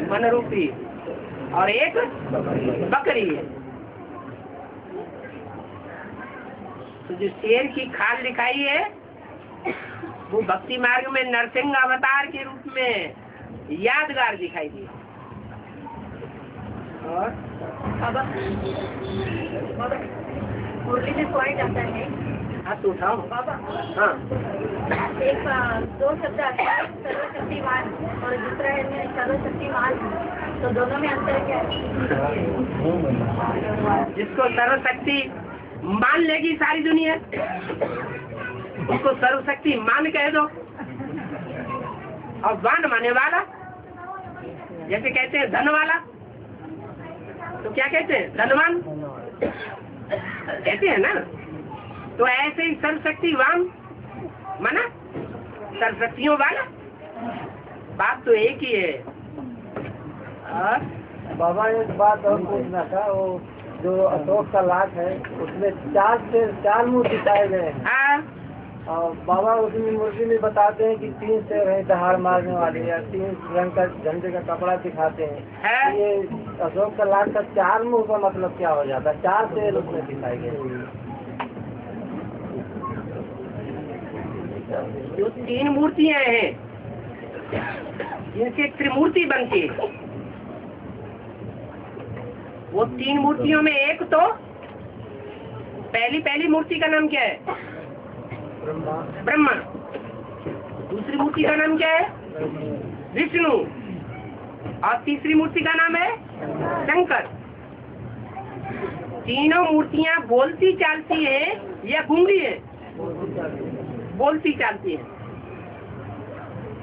मनरूपी और एक बकरी है। तो जो शेर की खाल दिखाई है वो भक्ति मार्ग में नरसिंह अवतार के रूप में यादगार दिखाई दी। और मुरली में स्वाइन आता है। हाँ तो उठाओ बाबा। हाँ, एक दो शब्द आते हैं, सर्वशक्तिमान और दूसरा है सर्वशक्तिमान, तो दोनों में अंतर क्या है? जिसको सर्वशक्ति मान लेगी सारी दुनिया उसको सर्वशक्ति मान कह दो, और वान माने वाला, जैसे कहते हैं धन वाला, तो क्या कहते हैं? धनवान कहते हैं ना। तो ऐसे ही सर्वशक्तिवान माना सर्वशक्तियों वाला, बात तो एक ही है। और बाबा एक बात और पूछना था, वो जो अशोक का लाख है उसमें चार से चार मुँह दिखाए गए हैं, और बाबा उसमें मूर्ति में बताते हैं कि तीन से रहे दहाड़ मारने वाले या तीन रंग का झंडे का कपड़ा दिखाते हैं है? ये अशोक का लाख का चार मुँह का मतलब क्या हो जाता है? चार से उसमें दिखाई गए जो तीन मूर्तियां हैं जिनसे त्रिमूर्ति बनती है, वो तीन मूर्तियों में एक तो पहली पहली मूर्ति का नाम क्या है? ब्रह्मा। दूसरी मूर्ति का नाम क्या है? विष्णु। और तीसरी मूर्ति का नाम है शंकर। तीनों मूर्तियां बोलती चालती है या गूंगी है? बोलती चालती है।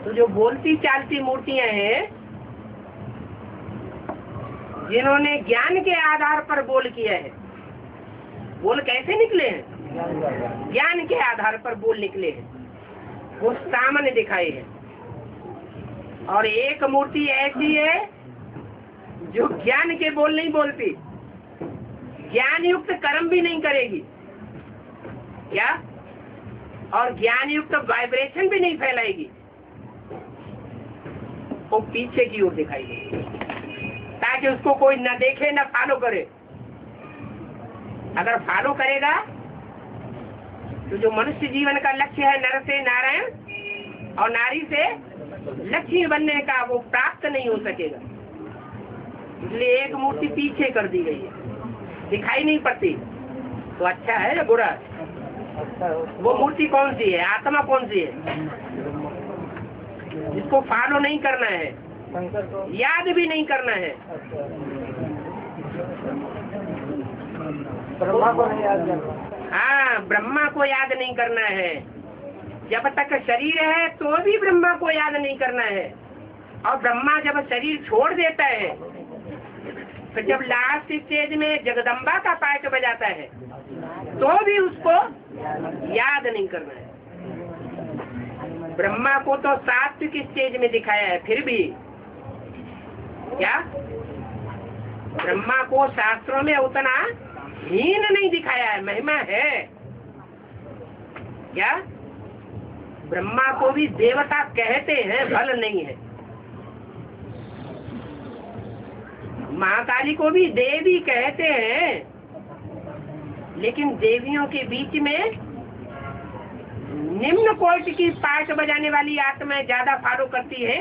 तो जो बोलती चालती मूर्तियां हैं, जिन्होंने ज्ञान के आधार पर बोल किया है, बोल कैसे निकले हैं? ज्ञान के आधार पर बोल निकले हैं, वो सामने दिखाई है। और एक मूर्ति ऐसी है जो ज्ञान के बोल नहीं बोलती, ज्ञान युक्त कर्म भी नहीं करेगी क्या, और ज्ञान युक्त वाइब्रेशन भी नहीं फैलाएगी, वो पीछे की ओर दिखाई देगी ताकि उसको कोई न देखे न फॉलो करे। अगर फॉलो करेगा तो जो मनुष्य जीवन का लक्ष्य है, नर से नारायण और नारी से लक्ष्मी बनने का, वो प्राप्त नहीं हो सकेगा। इसलिए एक मूर्ति पीछे कर दी गई है, दिखाई नहीं पड़ती। तो अच्छा है या बुरा? वो मूर्ति कौन सी है? आत्मा कौन सी है? जिसको फॉलो नहीं करना है, याद भी नहीं करना है, ब्रह्मा को नहीं याद करना। हाँ, ब्रह्मा को याद नहीं करना है। जब तक शरीर है तो भी ब्रह्मा को याद नहीं करना है, और ब्रह्मा जब शरीर छोड़ देता है तो जब लास्ट स्टेज में जगदम्बा का पाठ बजाता है तो भी उसको याद नहीं करना है। ब्रह्मा को तो सात्विक स्टेज में दिखाया है, फिर भी क्या ब्रह्मा को शास्त्रों में उतना हीन नहीं दिखाया है, महिमा है क्या? ब्रह्मा को भी देवता कहते हैं, भल नहीं है। महाकाली को भी देवी कहते हैं, लेकिन देवियों के बीच में निम्न कोटि की पाठ बजाने वाली आत्माएं ज्यादा फॉलो करती है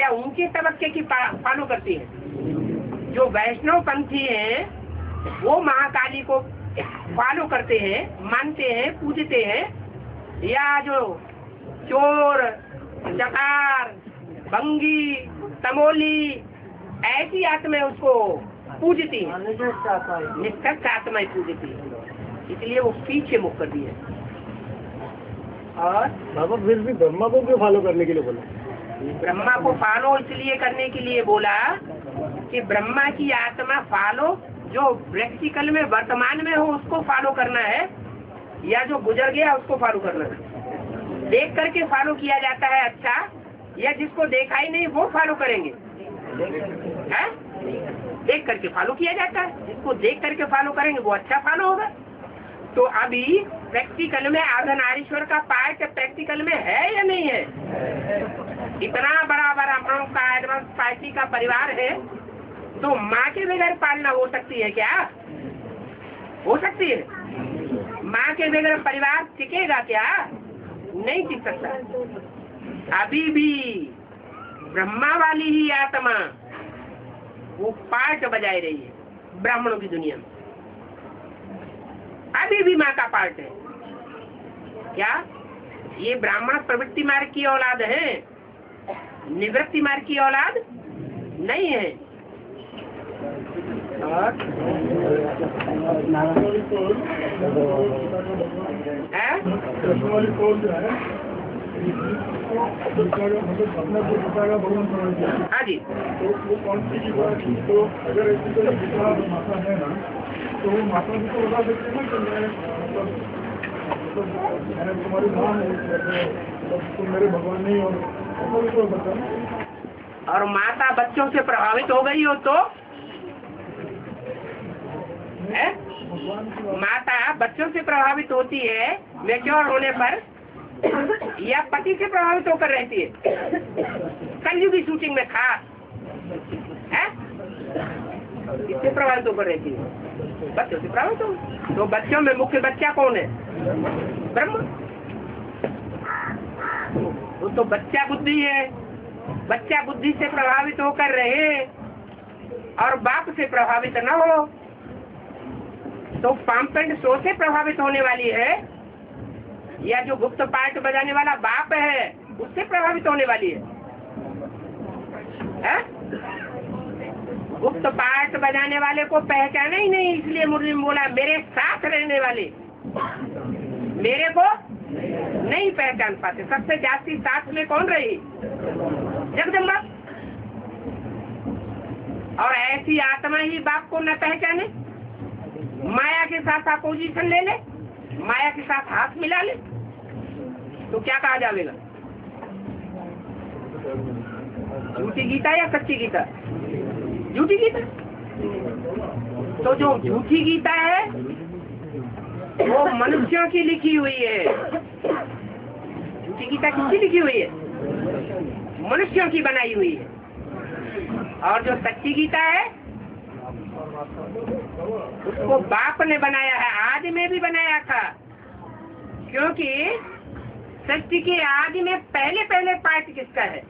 या उनके तबके की फॉलो करती है। जो वैष्णव पंथी हैं वो महाकाली को फॉलो करते हैं, मानते हैं, पूजते हैं, या जो चोर चकार बंगी तमोली ऐसी आत्माएं उसको पूजती है, निष्कर्ष आत्माएं पूजती है। इसलिए वो पीछे मुख कर दिए। और बाबा फिर भी ब्रह्मा को क्यों फॉलो करने के लिए बोला? ब्रह्मा को फॉलो इसलिए करने के लिए बोला कि ब्रह्मा की आत्मा फॉलो, जो प्रैक्टिकल में वर्तमान में हो उसको फॉलो करना है, या जो गुजर गया उसको फॉलो करना है। देख करके फॉलो किया जाता है अच्छा, या जिसको देखा ही नहीं वो फॉलो करेंगे है? देख करके फॉलो किया जाता है, जिसको देख करके फॉलो करेंगे वो अच्छा फॉलो होगा। तो अभी प्रैक्टिकल में आर्धनारीश्वर का पार्ट प्रैक्टिकल में है या नहीं है? इतना बड़ा ब्राह्मणों का एडवांस पार्टी का परिवार है, तो माँ के बगैर पालना हो सकती है क्या? हो सकती है। माँ के बगैर परिवार टिकेगा क्या? नहीं टिक सकता। अभी भी ब्रह्मा वाली ही आत्मा वो पार्ट बजाए रही है ब्राह्मणों की दुनिया में। अभी भी माँ का पार्ट है क्या? ये ब्राह्मण प्रवृत्ति मार्ग की औलाद है, निवृत्ति मार्ग की औलाद नहीं है। हाँ जी, और माता बच्चों से प्रभावित हो गई हो तो है? माता बच्चों से प्रभावित होती है मेच्योर होने पर, या पति से प्रभावित होकर रहती है, कलयुगी शूटिंग में खास है, इससे प्रभावित होकर रहती है, बच्चों से प्रभावित हो। तो बच्चों में मुख्य बच्चा कौन है? ब्रह्म। वो तो बच्चा बुद्धि है, बच्चा बुद्धि से प्रभावित होकर रहे और बाप से प्रभावित न हो, तो पंप एंड शो से प्रभावित होने वाली है या जो गुप्त पार्ट बजाने वाला बाप है उससे प्रभावित होने वाली है, है? गुप्त पार्ट बजाने वाले को पहचाना ही नहीं, इसलिए मुरली बोला मेरे साथ रहने वाले मेरे को नहीं पहचान पाते। सबसे जास्ती साथ में कौन रही? जगदम्बा। और ऐसी आत्मा ही बाप को न पहचाने, माया के साथ अपोजिशन ले ले, माया के साथ हाथ मिला ले तो क्या कहा जाएगा? झूठी गीता या सच्ची गीता? झूठी गीता। तो जो झूठी गीता है वो मनुष्यों की लिखी हुई है। झूठी गीता किसकी लिखी हुई है? मनुष्यों की बनाई हुई है। और जो सच्ची गीता है उसको बाप ने बनाया है, आदि में भी बनाया था, क्योंकि सत्य के आदि में पहले पहले पार्ट किसका है?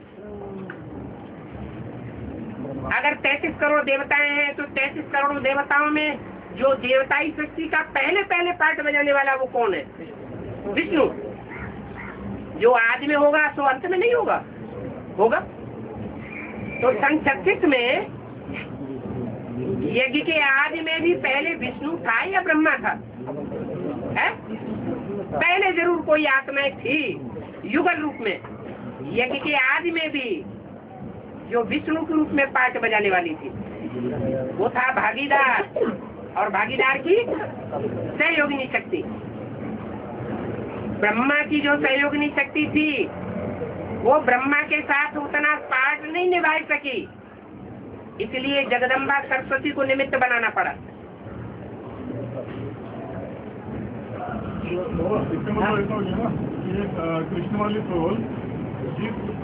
अगर तैंतीस करोड़ देवताएं हैं तो तैंतीस करोड़ देवताओं में जो देवताई सृष्टि का पहले पहले पार्ट बजाने वाला वो कौन है? विष्णु। जो आदि में होगा सो अंत में नहीं होगा, होगा। तो सन छत्तीस में यज्ञ के आदि में भी पहले विष्णु था या ब्रह्मा था? है? पहले जरूर कोई आत्मा थी युगल रूप में। यज्ञ के आदि में भी जो विष्णु के रूप में पार्ट बजाने वाली थी वो था भागीदार, और भागीदार की सहयोगिनी शक्ति। ब्रह्मा की जो सहयोगिनी शक्ति थी वो ब्रह्मा के साथ उतना पार्ट नहीं निभा सकी, इसलिए जगदम्बा सरस्वती को निमित्त बनाना पड़ा। कृष्ण वाली प्रबल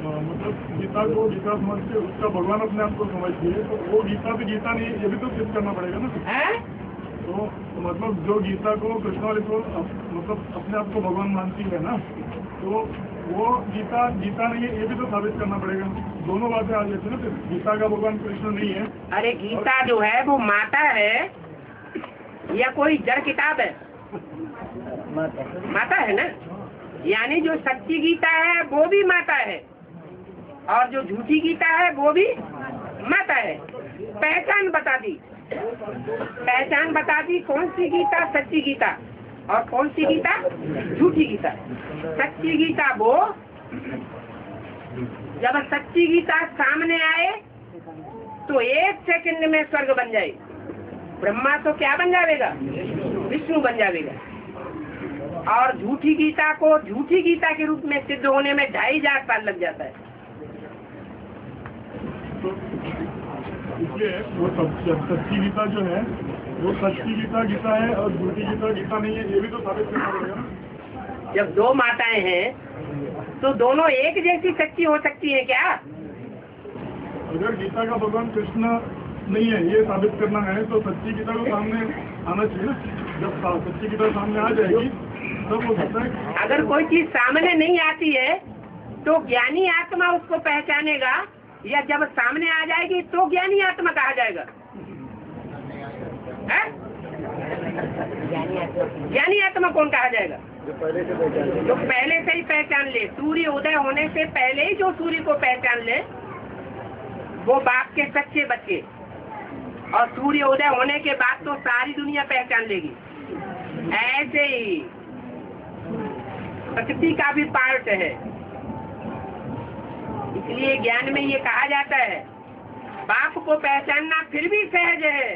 मतलब गीता को गीता समझ के उसका भगवान अपने आप को समझिए, तो वो गीता भी गीता नहीं, ये भी तो सिद्ध करना पड़ेगा ना। तो मतलब जो गीता को कृष्ण वाली प्रबल मतलब अपने आप को भगवान मानती है ना, तो वो गीता गीता नहीं है, ये भी तो साबित करना पड़ेगा। दोनों बातें आ जाती है ना, गीता का भगवान कृष्ण नहीं है। अरे गीता जो है वो माता है या कोई जड़ किताब है? माता, माता है ना। यानी जो सच्ची गीता है वो भी माता है और जो झूठी गीता है वो भी माता है। पहचान बता दी, पहचान बता दी कौन सी गीता सच्ची गीता और कौन सी गीता झूठी गीता। सच्ची गीता वो जब सच्ची गीता सामने आए तो एक सेकंड में स्वर्ग बन जाए। ब्रह्मा तो क्या बन जाएगा? विष्णु बन जाएगा। और झूठी गीता को झूठी गीता के रूप में सिद्ध होने में ढाई हजार साल लग जाता है। तो इसलिए वो सच्ची गीता जो है वो सच्ची गीता गीता है और झूठी गीता गीता नहीं है, ये भी तो साबित करना पड़ेगा। जब दो माताएं हैं तो दोनों एक जैसी सच्ची हो सकती है क्या? अगर गीता का भगवान कृष्ण नहीं है ये साबित करना है तो सच्ची गीता को सामने आना चाहिए। जब सच्ची गीता सामने आ जाएगी तब हो सकता है। अगर कोई चीज सामने नहीं आती है तो ज्ञानी आत्मा उसको पहचानेगा, या जब सामने आ जाएगी तो ज्ञानी आत्मा कहा जाएगा? है? ज्ञानी आत्मा कौन कहा जाएगा? जो पहले से पहचान ले, जो पहले से ही पहचान ले, सूर्य उदय होने से पहले ही जो सूर्य को पहचान ले वो बाप के सच्चे बच्चे, और सूर्य उदय होने के बाद तो सारी दुनिया पहचान लेगी। ऐसे ही प्रकृति का भी पार्ट है, इसलिए ज्ञान में ये कहा जाता है बाप को पहचानना फिर भी सहज है,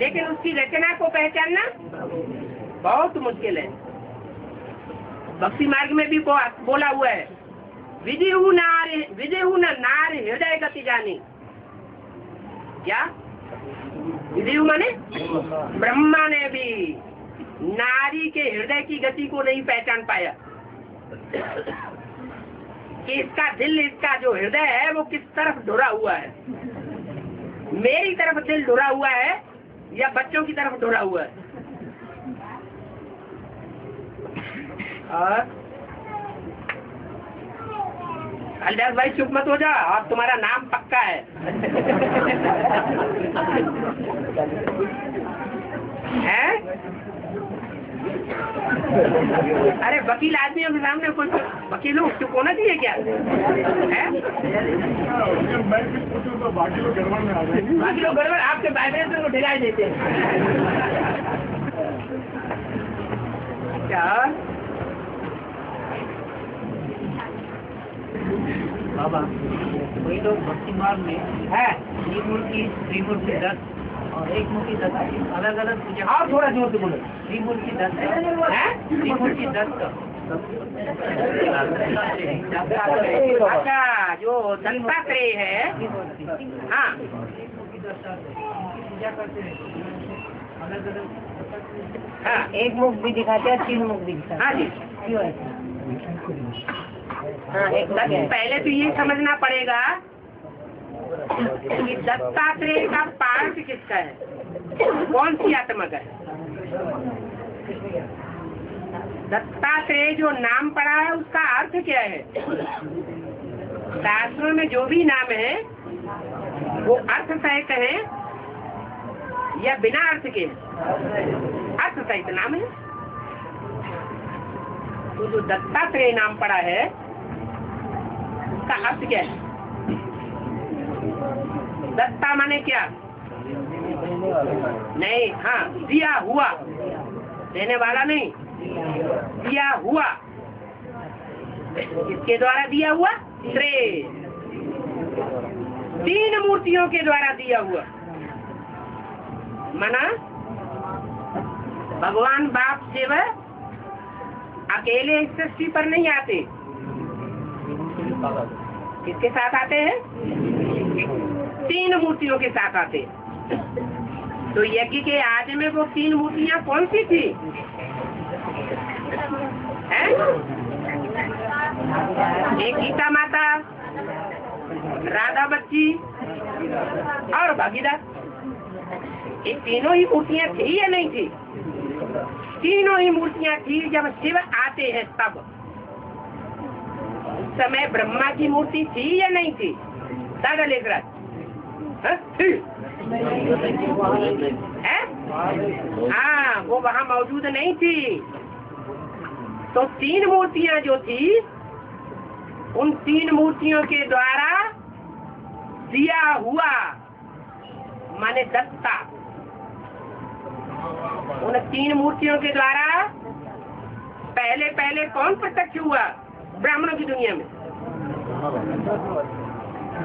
लेकिन उसकी रचना को पहचानना बहुत मुश्किल है। भक्ति मार्ग में भी बोला हुआ है विदेहु नार विदेहु नार हृदय गति जानी। क्या विदेहु माने? ब्रह्मा ने भी नारी के हृदय की गति को नहीं पहचान पाया कि इसका दिल, इसका जो हृदय है वो किस तरफ ढुरा हुआ है। मेरी तरफ दिल ढुरा हुआ है या बच्चों की तरफ ढुरा हुआ है? अलदास भाई चुप मत हो जा, और तुम्हारा नाम पक्का है। हैं? अरे वकील आदमी हम सामने कोई वकील हो उसको होना चाहिए क्या है? मैं पूछूं तो बाकी लोग गड़बड़ में आ जाएंगे। बाकी लोग गड़बड़ आपके वाइब्रेशन को ढिलाई देते हैं क्या? बाबा वही लोग भक्ति मार्ग में है, त्रिमूर्ति त्रिमूर्ति दस और एक मूर्ति दस अलग अलग पूजा। और थोड़ा जोर से बोलो त्रिमूर्ति दस है, त्रिमूर्ति दस का अच्छा जो दत्तात्रेय है हाँ हाँ एक मुख भी दिखाते हैं, तीन मुख भी दिखाते हैं जी। हाँ पहले तो ये समझना पड़ेगा कि दत्तात्रेय का पार्थ किसका है, कौन सी आत्मा का है। दत्तात्रेय जो नाम पड़ा है उसका अर्थ क्या है? शास्त्रों में जो भी नाम है वो अर्थ सहित है या बिना अर्थ के? अर्थ सहित नाम है। तो जो दत्तात्रेय नाम पड़ा है उसका अर्थ क्या है? दत्ता माने क्या? नहीं हाँ दिया हुआ, देने वाला नहीं, दिया हुआ। किसके द्वारा दिया हुआ? त्रेय, तीन मूर्तियों के द्वारा दिया हुआ। माना भगवान बाप शिव अकेले इस सृष्टि पर नहीं आते, किसके साथ आते हैं? तीन मूर्तियों के साथ आते। तो यज्ञ के आज में वो तीन मूर्तियाँ कौन सी थी? हैं? एक गीता माता, राधा बच्ची और भागीदा। ये तीनों ही मूर्तियाँ थी या नहीं थी? तीनों ही मूर्तियाँ थी। जब शिव आते हैं तब उस समय ब्रह्मा की मूर्ति थी या नहीं थी? दादा लेकर हाँ वो वहाँ मौजूद नहीं थी। तो तीन मूर्तियाँ जो थी उन तीन मूर्तियों के द्वारा दिया हुआ माने दत्ता। उन तीन मूर्तियों के द्वारा पहले पहले कौन प्रत्यक्ष हुआ? ब्राह्मणों की दुनिया में।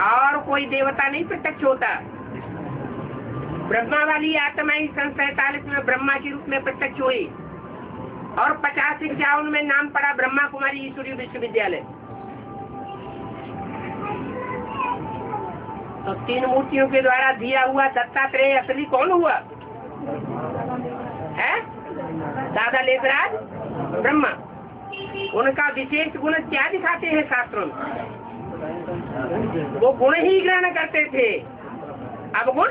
और कोई देवता नहीं प्रत्यक्ष होता। ब्रह्मा वाली आत्मा ही सन सैतालीस में ब्रह्मा के रूप में प्रत्यक्ष हुई और पचास इक्यावन में नाम पड़ा ब्रह्मा कुमारी ईश्वरीय विश्वविद्यालय। तो तीन मूर्तियों के द्वारा दिया हुआ दत्तात्रेय असली कौन हुआ? है दादा लेबराज ब्रह्मा। उनका विशेष गुण क्या दिखाते हैं शास्त्रों में? वो गुण ही ग्रहण करते थे, अब गुण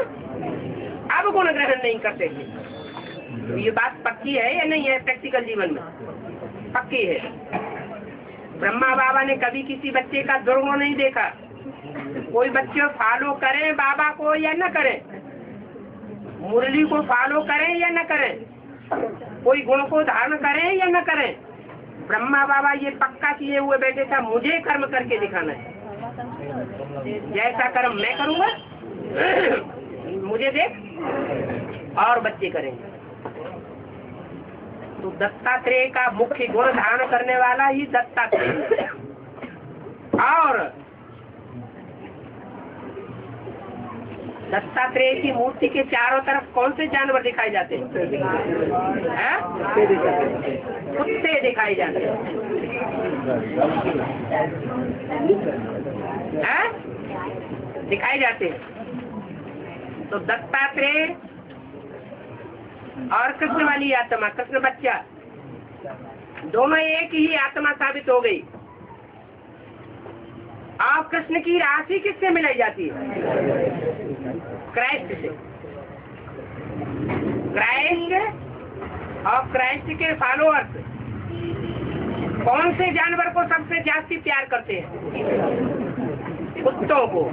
अब गुण ग्रहण नहीं करते थे। तो ये बात पक्की है या नहीं है? प्रैक्टिकल जीवन में पक्की है। ब्रह्मा बाबा ने कभी किसी बच्चे का दुर्गुण नहीं देखा। कोई बच्चे फॉलो करें बाबा को या न करें, मुरली को फॉलो करें या न करें, कोई गुण को धारण करें या न करें, ब्रह्मा बाबा ये पक्का किए हुए बैठे था मुझे कर्म करके दिखाना है। जैसा कर्म मैं करूँगा मुझे देख और बच्चे करेंगे। तो दत्तात्रेय का मुख्य गुण धारण करने वाला ही दत्तात्रेय। और दत्तात्रेय की मूर्ति के चारों तरफ कौन से जानवर दिखाई जाते हैं? कुत्ते दिखाई जाते हैं, दिखाई जाते हैं। तो दत्तात्रेय और कृष्ण वाली आत्मा, कृष्ण बच्चा, दोनों एक ही आत्मा साबित हो गई। आप कृष्ण की राशि किससे मिलाई जाती है? क्राइस्ट से। क्राइस्ट और क्राइस्ट के फॉलोअर्स कौन से जानवर को सबसे जास्ती प्यार करते हैं? कुत्तों को।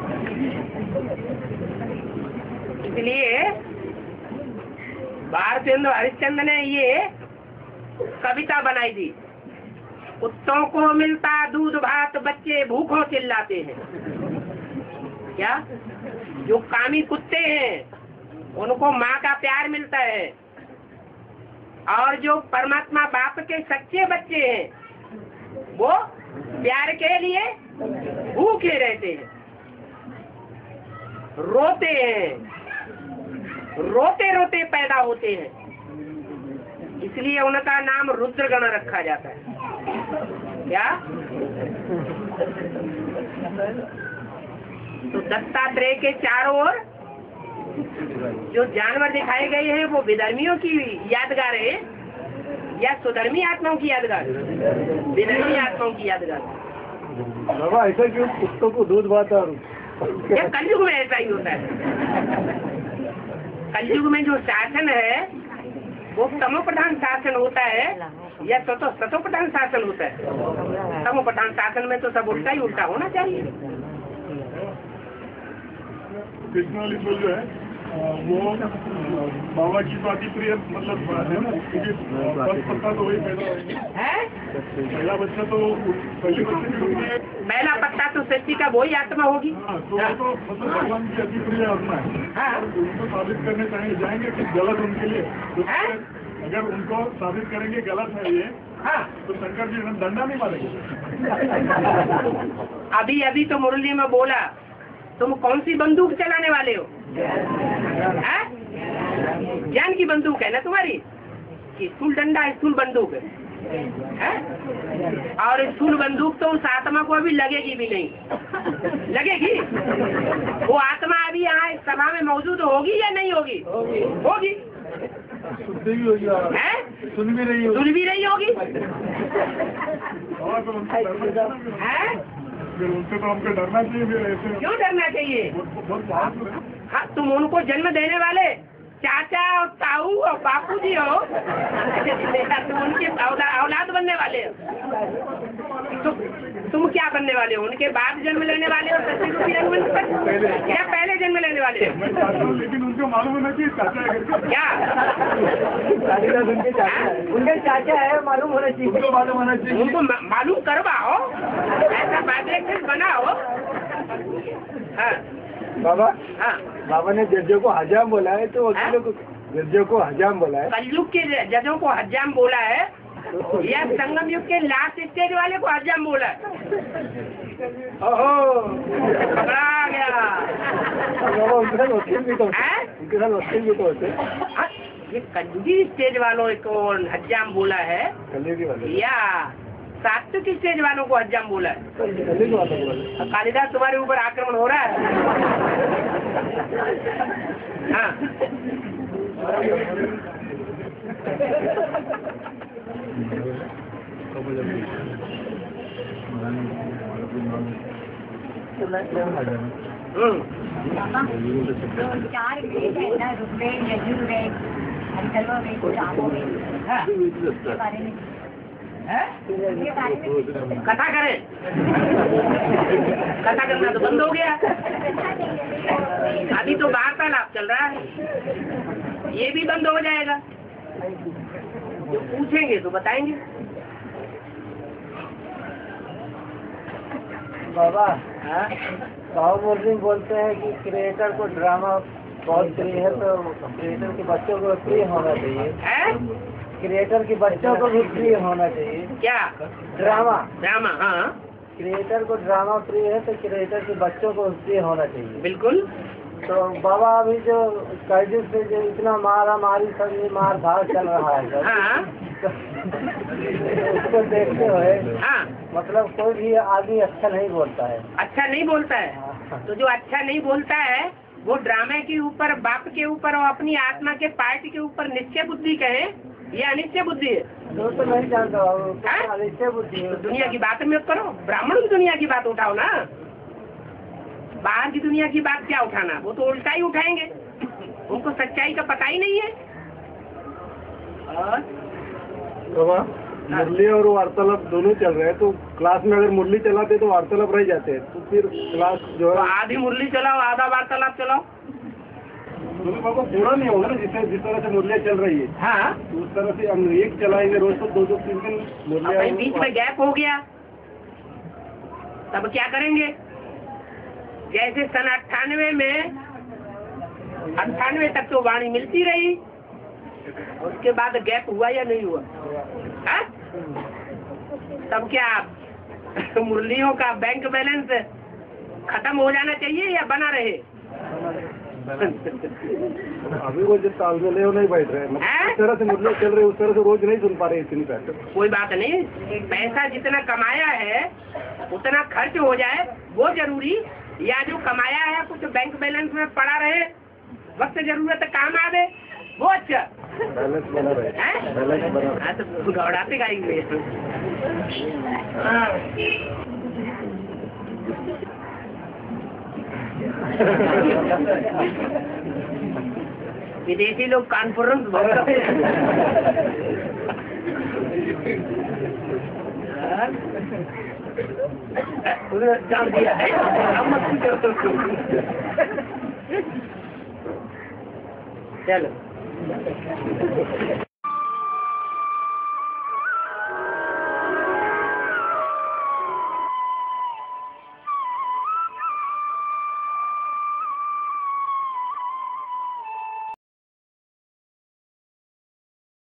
इसलिए भारतेंदु हरिश्चंद्र ने ये कविता बनाई दी। कुत्तों को मिलता दूध भात, बच्चे भूखों चिल्लाते हैं। क्या जो कामी कुत्ते हैं उनको माँ का प्यार मिलता है, और जो परमात्मा बाप के सच्चे बच्चे हैं वो प्यार के लिए भूखे रहते हैं, रोते हैं, रोते रोते पैदा होते हैं, इसलिए उनका नाम रुद्रगण रखा जाता है। क्या तो दत्तात्रेय के चारों ओर जो जानवर दिखाए गए हैं वो विधर्मियों की यादगार है या सुधर्मी आत्माओं की यादगार? विधर्मी आत्माओं की यादगार। बाबा ऐसा क्यों कुत्तों को दूध भात? ये कलयुग में ऐसा ही होता है। कलयुग में जो शासन है वो तमो प्रधान शासन होता है या सतो सतो प्रधान शासन होता है? तमो प्रधान शासन में तो सब उल्टा ही उल्टा होना चाहिए। कृष्णाली बोल जो है वो बाबा की पाती प्रिय मतलब है ना, क्योंकि फर्स्ट पत्ता तो वही पैदा है, पहला बच्चा तो पहला पत्ता तो सच्ची का वही आत्मा होगी। तो भगवान की अति प्रिय आत्मा है, उनको साबित करने चाहिए जाएंगे कि गलत उनके लिए, अगर उनको साबित करेंगे गलत है ये तो शंकर जी दंडा नहीं मारेंगे। अभी अभी तो मुरली में बोला तुम कौन सी बंदूक चलाने वाले हो? ज्ञान की बंदूक है ना तुम्हारी, कि स्थूल डंडा स्थूल बंदूक है, है? और स्थूल बंदूक तो उस आत्मा को अभी लगेगी भी नहीं। लगेगी? वो आत्मा अभी यहाँ इस सभा में मौजूद होगी या नहीं होगी? होगी, है, सुन भी रही होगी, सुन भी रही होगी, है? उनसे तो हमको डरना चाहिए। क्यों डरना चाहिए? हाँ, तुम उनको जन्म देने वाले चाचा और ताऊ और बापू जी हो, तुम उनके औलाद बनने वाले हो, तो तुम क्या बनने वाले हो? उनके बाद जन्म लेने वाले हो सच्ची रूपी रंग पर या पहले जन्म लेने वाले हो? लेकिन उनको मालूम होना चाहिए चाचा है। क्या उनके चाचा उनके चाचा है, मालूम होना चाहिए, उनको मालूम होना चाहिए। उनको मालूम करवाओ, ऐसा बातें बनाओ। हाँ बाबा, हाँ बाबा ने जजों को हजाम बोला है, तो वकीलों को जजों को हजाम बोला है। कलयुग के जजों को हजाम बोला है या संगम युग के लास्ट स्टेज वाले को हजाम बोला है? ओहो, पकड़ा गया। बाबा उनके साथ वकील भी तो है, उनके साथ वकील भी तो होते हैं। ये कलयुगी स्टेज वालों को हजाम बोला है या सात्विक स्टेज वालों को हज्जाम बोला है? कालिदास तुम्हारे ऊपर आक्रमण हो रहा है। हाँ चार वेद है ना, ऋग्वेद यजुर्वेद अथर्ववेद, कथा करें? कथा करना तो बंद हो गया, अभी तो वार्तालाप चल रहा है, ये भी बंद हो जाएगा। जो पूछेंगे तो बताएंगे। बाबा बाबा सिंह बोलते हैं कि क्रिएटर को ड्रामा बहुत प्रिय है, तो क्रिएटर के बच्चों को प्रिय होना चाहिए। क्रिएटर के बच्चों को भी प्रिय होना चाहिए। क्या ड्रामा? ड्रामा, हाँ, क्रिएटर को ड्रामा प्रिय है तो क्रिएटर के बच्चों को प्रिय होना चाहिए। बिल्कुल। तो बाबा अभी जो कैदी से जो इतना मारा मारी सब ये मार धार चल रहा है, हाँ। तो उसको देखते हुए, हाँ, मतलब कोई भी आदमी अच्छा नहीं बोलता है। अच्छा नहीं बोलता है, हाँ। तो जो अच्छा नहीं बोलता है वो ड्रामे के ऊपर, बाप के ऊपर और अपनी आत्मा के पार्ट के ऊपर निश्चय बुद्धि कहे, ये अनिश्चय बुद्धि है। तो तो नहीं जानता अनिश्चय बुद्धि है। दुनिया की बात मत करो, ब्राह्मण की दुनिया की बात उठाओ ना, बाहर की दुनिया की बात क्या उठाना, वो तो उल्टा ही उठाएंगे, उनको सच्चाई का पता ही नहीं है। और बाबा मुरली और वार्तालाप दोनों चल रहे हैं, तो क्लास में अगर मुरली चलाते तो वार्तालाप रह जाते हैं, तो फिर क्लास जो है आधी मुरली चलाओ आधा वार्तालाप चलाओ। क्योंकि बाबा पूरा नहीं होगा ना, जिससे जिस तरह से मुरलियाँ चल रही है हाँ उस तरह से हम एक चलाएंगे रोज तो दो दो तीन दिन मुरलियाँ। बीच में गैप हो गया तब क्या करेंगे? जैसे सन अट्ठानवे में अट्ठानवे तक तो वाणी मिलती रही, उसके बाद गैप हुआ या नहीं हुआ हा? तब क्या मुरलियों का बैंक बैलेंस खत्म हो जाना चाहिए या बना रहे? अभी वो जिस साल में ले नहीं बैठ रहे हैं, इस तरह से मुरलियाँ चल रही उस तरह से रोज नहीं सुन पा रहे इतनी पैसे। कोई बात नहीं, पैसा जितना कमाया है उतना खर्च हो जाए वो जरूरी, या जो कमाया है कुछ बैंक बैलेंस में पड़ा रहे वक्त जरूरत काम आ गए वो अच्छा। बैलेंस बना रहे हैं तो दौड़ाते गाएंगे। विदेशी लोग कॉन्फ्रेंस बहुत करते हैं। जान दिया है चलो